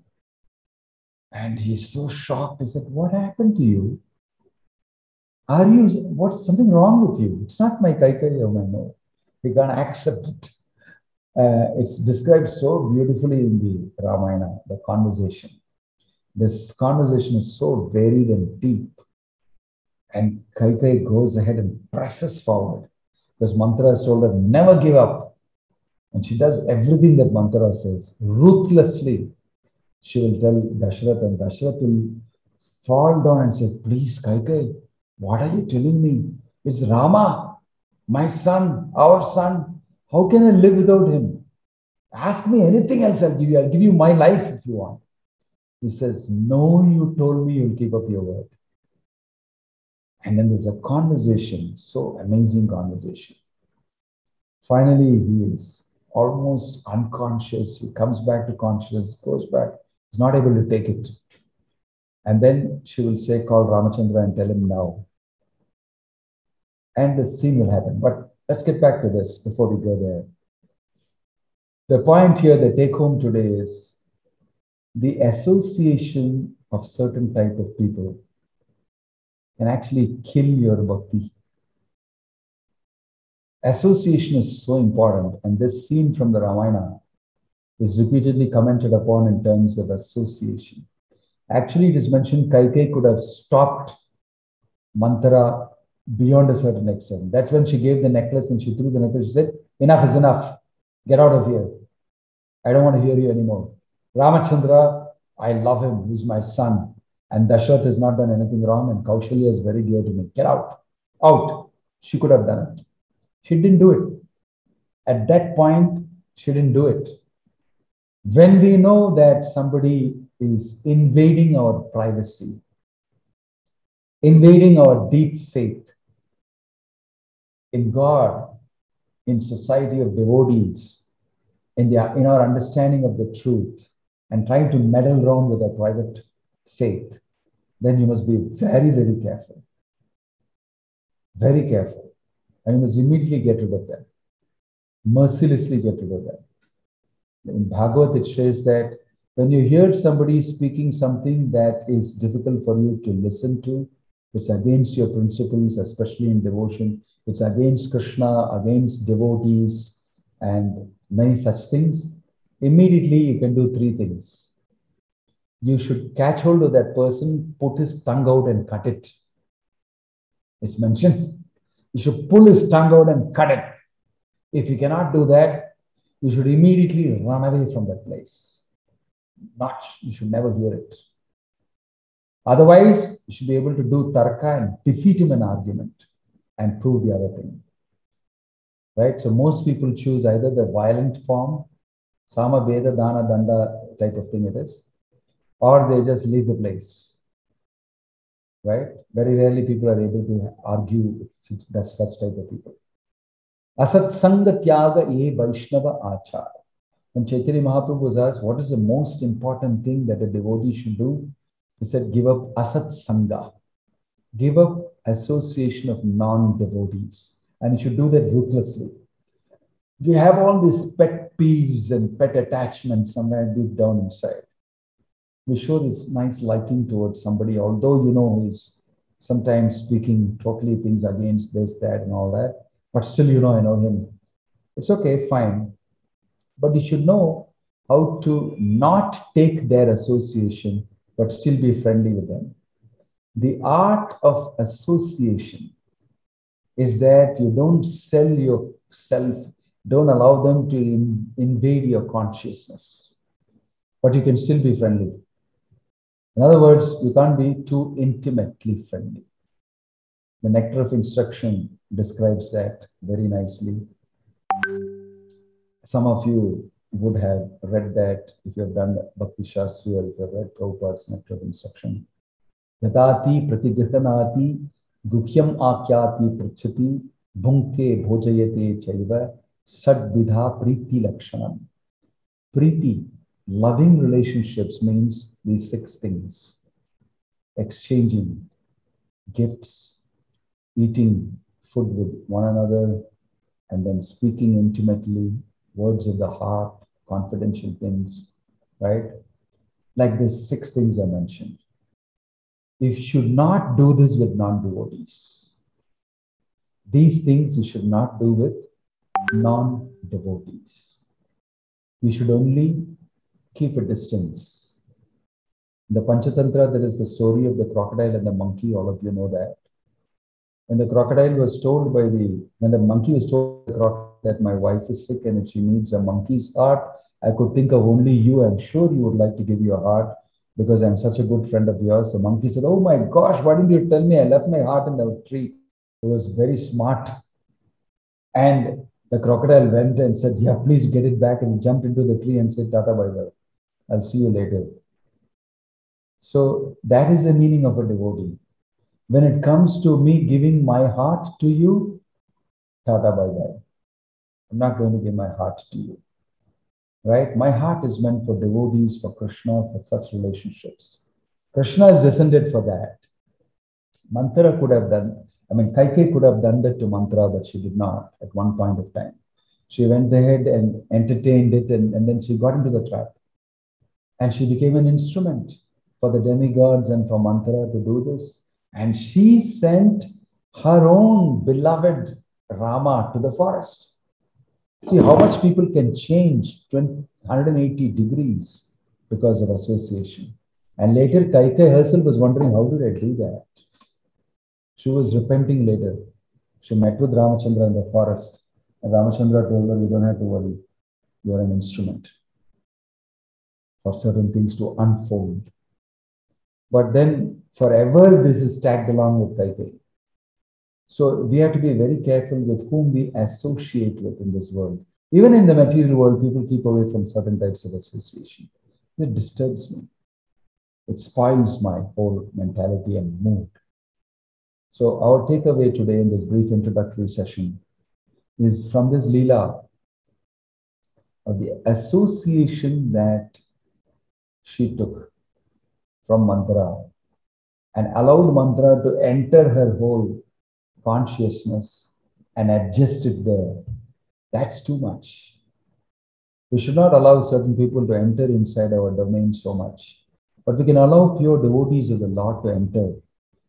And he's so shocked. He said, what happened to you? What's something wrong with you? It's not my Kaikeyi or my no. He can't accept it. It's described so beautifully in the Ramayana, the conversation. This conversation is so varied and deep. And Kaikeyi goes ahead and presses forward. Because Manthara has told her, never give up. And she does everything that Manthara says. Ruthlessly, she will tell Dasharatha, and Dasharatha will fall down and say, please, Kaikeyi, what are you telling me? It's Rama, my son, our son. How can I live without him? Ask me anything else, I'll give you. I'll give you my life if you want. He says, no, you told me you'll keep up your word. And then there's a conversation, so amazing conversation. Finally, he is almost unconscious. He comes back to consciousness, goes back. He's not able to take it. And then she will say, call Ramachandra and tell him now. And the scene will happen. But Let's get back to this before we go there. The point here, the take home today is the association of certain type of people can actually kill your bhakti. Association is so important, and this scene from the Ramayana is repeatedly commented upon in terms of association. Actually, it is mentioned Kaikeyi could have stopped Manthara beyond a certain extent. That's when she gave the necklace and she threw the necklace. She said, enough is enough. Get out of here. I don't want to hear you anymore. Ramachandra, I love him. He's my son. And Dasharatha has not done anything wrong. And Kaushalya is very dear to me. Get out. Out. She could have done it. She didn't do it. At that point, she didn't do it. When we know that somebody is invading our privacy, invading our deep faith in God, in society of devotees, in our understanding of the truth, and trying to meddle around with our private faith, then you must be very, very careful. Very careful. And you must immediately get rid of them. Mercilessly get rid of them. In Bhagavad, it says that when you hear somebody speaking something that is difficult for you to listen to, it's against your principles, especially in devotion. It's against Krishna, against devotees, and many such things. Immediately, you can do three things. You should catch hold of that person, put his tongue out and cut it. It's mentioned. You should pull his tongue out and cut it. If you cannot do that, you should immediately run away from that place. You should never hear it. Otherwise, you should be able to do tarka and defeat him in argument and prove the other thing. Right? So most people choose either the violent form, sama, veda, dana, danda type of thing it is, or they just leave the place. Right? Very rarely people are able to argue with such type of people. Asat Sangatyaga E Vaishnava Achara. When Chaitanya Mahaprabhu was asked, what is the most important thing that a devotee should do? He said, give up Asat Sangha. Give up association of non-devotees. And you should do that ruthlessly. We have all these pet peeves and pet attachments somewhere deep down inside. We show this nice liking towards somebody, although you know who is sometimes speaking totally things against this, that, and all that. But still, you know, I know him. It's okay, fine. But you should know how to not take their association, but still be friendly with them. The art of association is that you don't sell yourself, don't allow them to invade your consciousness. But you can still be friendly. In other words, you can't be too intimately friendly. The nectar of instruction describes that very nicely. Some of you would have read that if you have done Bhakti Shastri or if you have read Prabhupada's nectar of instruction. Dadati pratigrahanati guhyam akyati prachati bhunkte bhojayate chaiva sadvidha priti lakshanam. Priti, loving relationships, means these six things: exchanging gifts, eating food with one another, and then speaking intimately, words of the heart, confidential things, right? Like these six things I mentioned. You should not do this with non-devotees. These things you should not do with non-devotees. You should only keep a distance. In the Panchatantra, there is the story of the crocodile and the monkey. All of you know that. When the crocodile was told by when the monkey was told the crocodile that my wife is sick and if she needs a monkey's heart, I could think of only you. I'm sure you would like to give your heart because I'm such a good friend of yours. The monkey said, oh my gosh, why didn't you tell me? I left my heart in the tree. It was very smart. And the crocodile went and said, yeah, please get it back, and jumped into the tree and said, tata, bye-bye. I'll see you later. So that is the meaning of a devotee. When it comes to me giving my heart to you, tata, bye-bye. I'm not going to give my heart to you. Right? My heart is meant for devotees, for Krishna, for such relationships. Krishna is descended for that. Manthara could have done. I mean, Kaikeyi could have done that to Manthara, but she did not at one point of time. She went ahead and entertained it, and then she got into the trap. And she became an instrument for the demigods and for Manthara to do this. And she sent her own beloved Rama to the forest. See how much people can change 180 degrees because of association. And later, Kaikeyi herself was wondering, how did I do that? She was repenting later. She met with Ramachandra in the forest. And Ramachandra told her, you don't have to worry. You're an instrument for certain things to unfold. But then forever, this is tagged along with Kaikeyi. So we have to be very careful with whom we associate with in this world. Even in the material world, people keep away from certain types of association. It disturbs me. It spoils my whole mentality and mood. So our takeaway today in this brief introductory session is from this Leela of the association that she took from Manthara and allowed Manthara to enter her whole consciousness and adjust it there. That's too much. We should not allow certain people to enter inside our domain so much. But we can allow pure devotees of the Lord to enter,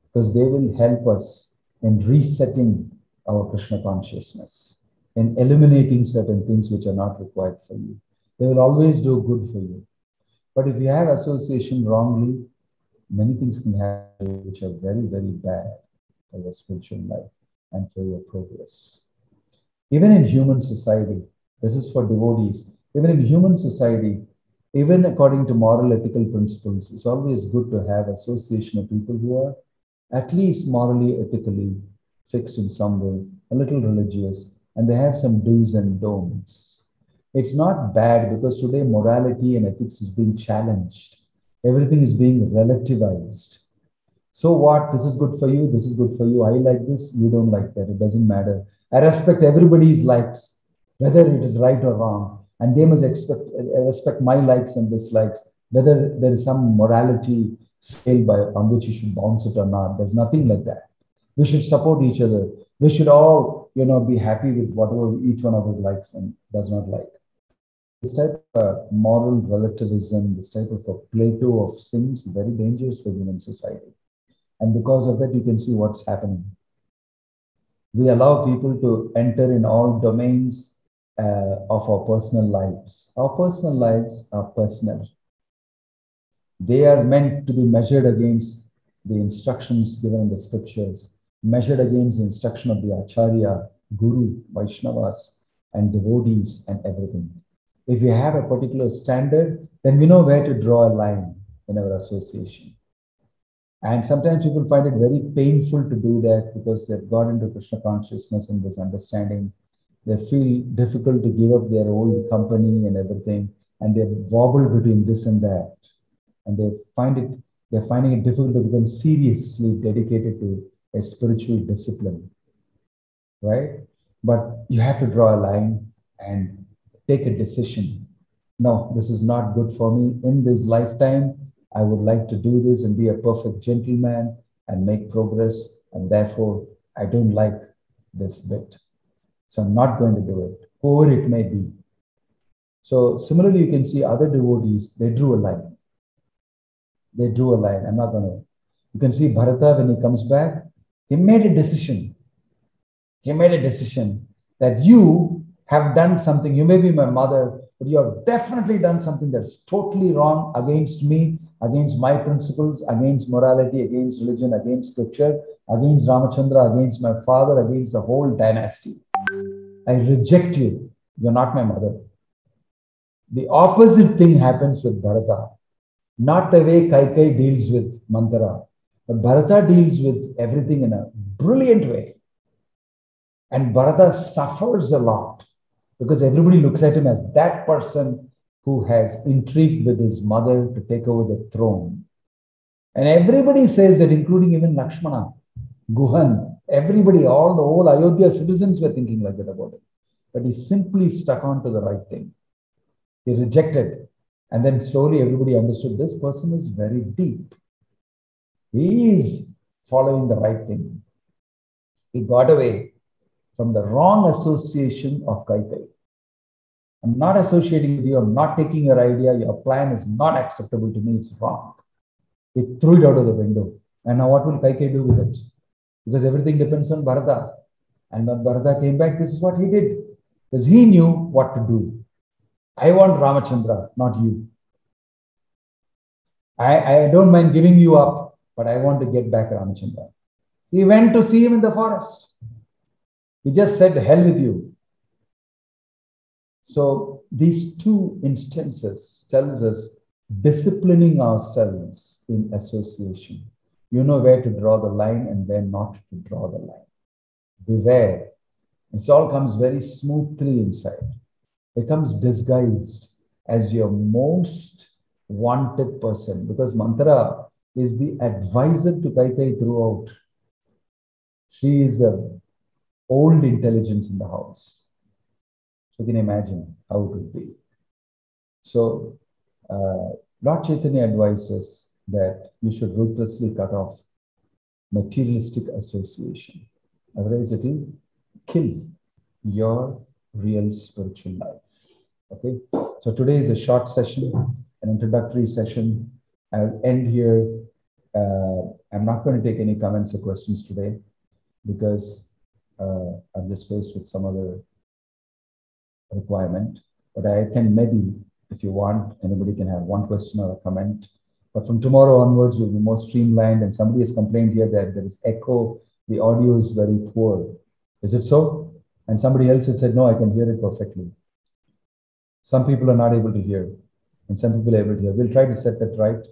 because they will help us in resetting our Krishna consciousness, in eliminating certain things which are not required for you. They will always do good for you. But if you have association wrongly, many things can happen which are very, very bad for your spiritual life and for your progress. Even in human society, this is for devotees, even in human society, even according to moral ethical principles, it's always good to have association of people who are at least morally, ethically fixed in some way, a little religious, and they have some do's and don'ts. It's not bad, because today morality and ethics is being challenged. Everything is being relativized. So what? This is good for you. This is good for you. I like this. You don't like that. It doesn't matter. I respect everybody's likes, whether it is right or wrong. And they must respect my likes and dislikes, whether there is some morality scale on which you should bounce it or not. There's nothing like that. We should support each other. We should all, be happy with whatever each one of us likes and does not like. This type of moral relativism, this type of a Plato of things, very dangerous for human society. And because of that, you can see what's happening. We allow people to enter in all domains of our personal lives. Our personal lives are personal. They are meant to be measured against the instructions given in the scriptures, measured against the instruction of the Acharya, Guru, Vaishnavas, and devotees, and everything. If we have a particular standard, then we know where to draw a line in our association. And sometimes people find it very painful to do that, because they've got into Krishna consciousness and this understanding. They feel difficult to give up their old company and everything, and they wobble between this and that. And they're finding it difficult to become seriously dedicated to a spiritual discipline, right? But you have to draw a line and take a decision. No, this is not good for me. In this lifetime, I would like to do this and be a perfect gentleman and make progress. And therefore, I don't like this bit. So I'm not going to do it, whoever it may be. So similarly, you can see other devotees, they drew a line. They drew a line. I'm not going to. You can see Bharata, when he comes back, he made a decision. He made a decision that you have done something. You may be my mother, but you have definitely done something that's totally wrong against me, against my principles, against morality, against religion, against scripture, against Ramachandra, against my father, against the whole dynasty. I reject you. You're not my mother. The opposite thing happens with Bharata. Not the way Kaikeyi deals with Manthara. But Bharata deals with everything in a brilliant way. And Bharata suffers a lot, because everybody looks at him as that person who has intrigued with his mother to take over the throne. And everybody says that, including even Lakshmana, Guhan, everybody, all the whole Ayodhya citizens were thinking like that about it. But he simply stuck on to the right thing. He rejected. And then slowly everybody understood, this person is very deep. He is following the right thing. he got away from the wrong association of Kaikeyi. I'm not associating with you, I'm not taking your idea, your plan is not acceptable to me, it's wrong. He threw it out of the window. And now what will Kaikeyi do with it? Because everything depends on Bharata. And when Bharata came back, this is what he did. Because he knew what to do. I want Ramachandra, not you. I don't mind giving you up, but I want to get back Ramachandra. He went to see him in the forest. He just said, hell with you. So these two instances tells us disciplining ourselves in association. You know where to draw the line and where not to draw the line. Beware. This all comes very smoothly inside. It comes disguised as your most wanted person, because Manthara is the advisor to Kaikeyi throughout. She is an old intelligence in the house. So you can imagine how it would be. So Lord Chaitanya advises that you should ruthlessly cut off materialistic association. Otherwise, it will kill your real spiritual life. Okay, so today is a short session, an introductory session. I'll end here. I'm not going to take any comments or questions today because I'm just faced with some other requirement. But I can maybe, if you want, anybody can have one question or a comment. But from tomorrow onwards, we'll be more streamlined. And somebody has complained here that there is echo. The audio is very poor. Is it so? And somebody else has said, no, I can hear it perfectly. Some people are not able to hear, and some people are able to hear. We'll try to set that right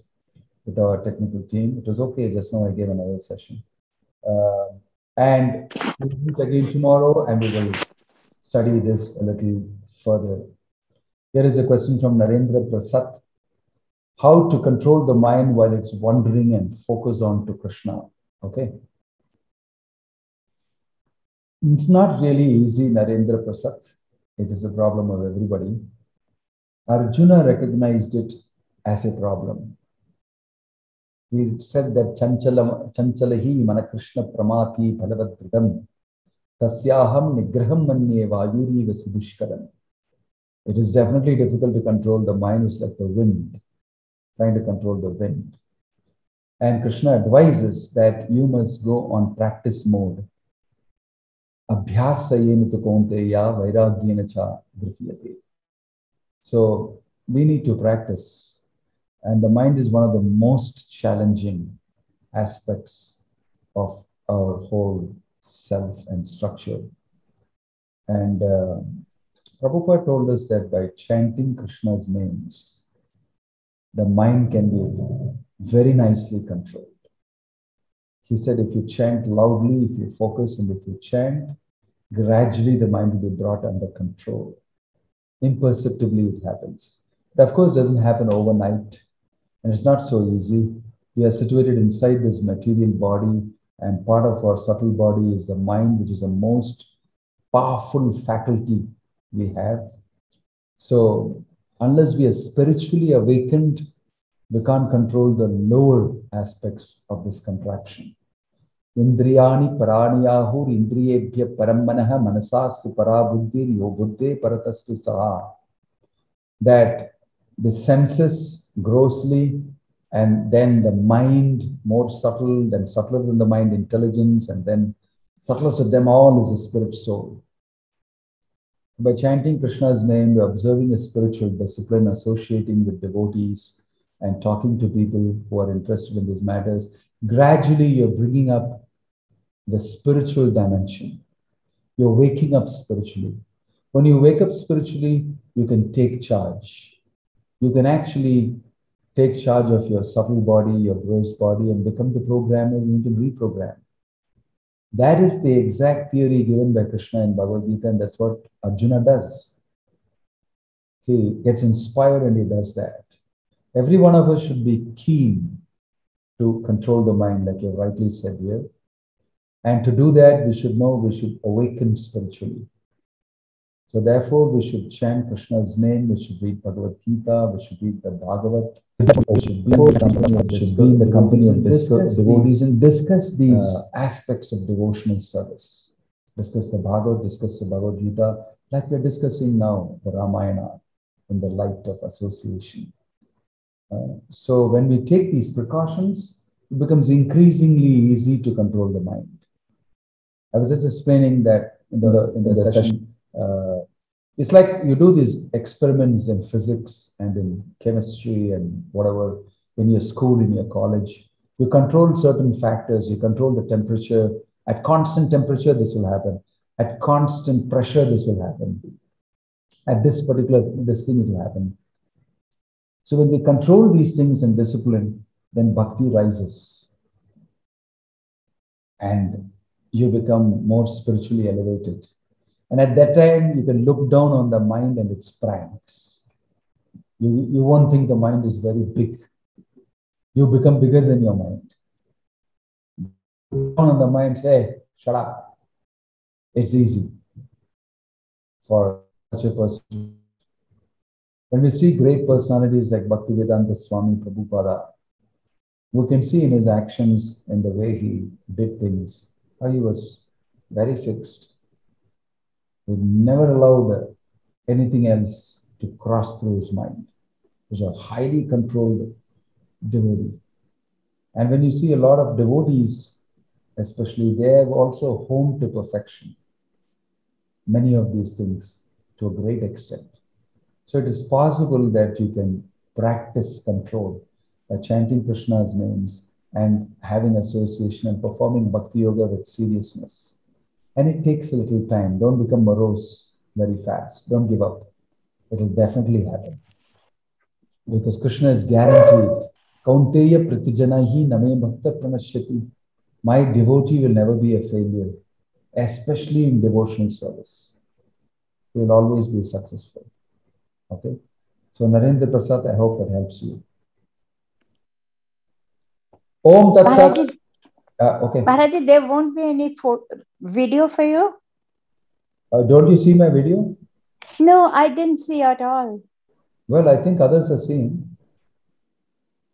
with our technical team. It was okay, just now I gave another session. And we'll meet again tomorrow, and we will study this a little further. There is a question from Narendra Prasad. How to control the mind while it's wandering and focus on to Krishna. Okay. It's not really easy, Narendra Prasad. It is a problem of everybody. Arjuna recognized it as a problem. He said that chanchalahi manakrishna pramati bhalavadridam tasyaham nigraham manye vayuri vasudishkaram. It is definitely difficult to control the mind. It's like the wind, trying to control the wind. And Krishna advises that you must go on practice mode. So we need to practice. And the mind is one of the most challenging aspects of our whole self and structure. And Prabhupada told us that by chanting Krishna's names, the mind can be very nicely controlled. He said, if you chant loudly, if you focus, and if you chant, gradually the mind will be brought under control. Imperceptibly it happens. It of course doesn't happen overnight, and it's not so easy. We are situated inside this material body, and part of our subtle body is the mind, which is the most powerful faculty we have. So unless we are spiritually awakened, we can't control the lower aspects of this contraction. Indriyani paraniyahur indriyebhya paramanaha manasastu parabuddhir yobuddhe paratastu saha. That the senses grossly, and then the mind, more subtle than subtler than the mind, intelligence, and then subtlest of them all is the spirit soul. By chanting Krishna's name, we're observing a spiritual discipline, associating with devotees, and talking to people who are interested in these matters. Gradually, you're bringing up the spiritual dimension. You're waking up spiritually. When you wake up spiritually, you can take charge. You can actually take charge of your subtle body, your gross body, and become the programmer, and you can reprogram. That is the exact theory given by Krishna in Bhagavad Gita, and that's what Arjuna does. He gets inspired and he does that. Every one of us should be keen to control the mind, like you rightly said here. And to do that, we should know we should awaken spiritually. So therefore, we should chant Krishna's name, we should read Bhagavad Gita, we should read the Bhagavad, we should be in the company of devotees and discuss these aspects of devotional service. Discuss the Bhagavad, discuss the Bhagavad Gita, like we're discussing now, the Ramayana, in the light of association. So when we take these precautions, it becomes increasingly easy to control the mind. I was just explaining that in the session, it's like you do these experiments in physics and in chemistry and whatever, in your school, in your college. You control certain factors, you control the temperature. At constant temperature, this will happen. At constant pressure, this will happen. At this particular, this thing, it will happen. So when we control these things in discipline, then bhakti rises. And you become more spiritually elevated. And at that time, you can look down on the mind and its pranks. You won't think the mind is very big. You become bigger than your mind. Look down on the mind, hey, shut up. It's easy for such a person. When we see great personalities like Bhaktivedanta Swami Prabhupada, we can see in his actions and the way he did things, how he was very fixed. He never allowed anything else to cross through his mind. He was a highly controlled devotee. And when you see a lot of devotees, especially, they are also home to perfection. Many of these things to a great extent. So it is possible that you can practice control by chanting Krishna's names and having association and performing Bhakti Yoga with seriousness. And it takes a little time. Don't become morose very fast. Don't give up. It will definitely happen. Because Krishna is guaranteed. Kaunteya pratijanahi name bhakta pranashyati. My devotee will never be a failure, especially in devotional service. He will always be successful. Okay, so Narendra Prasad, I hope that helps you. Om Tat Sat. Maharaji, okay. Maharaji, there won't be any video for you? Don't you see my video? No, I didn't see at all. Well, I think others are seeing.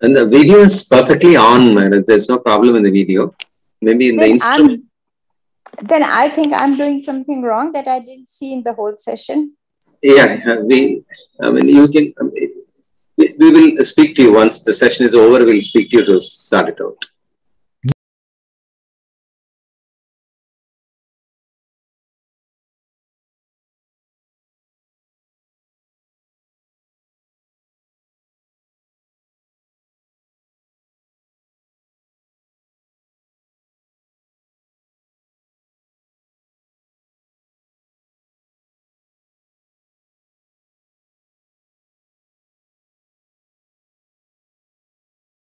And the video is perfectly on, Maharaj. There's no problem in the video. Maybe in then the instrument. Then I think I'm doing something wrong that I didn't see in the whole session. Yeah, we will speak to you once the session is over. We'll speak to you to start it out.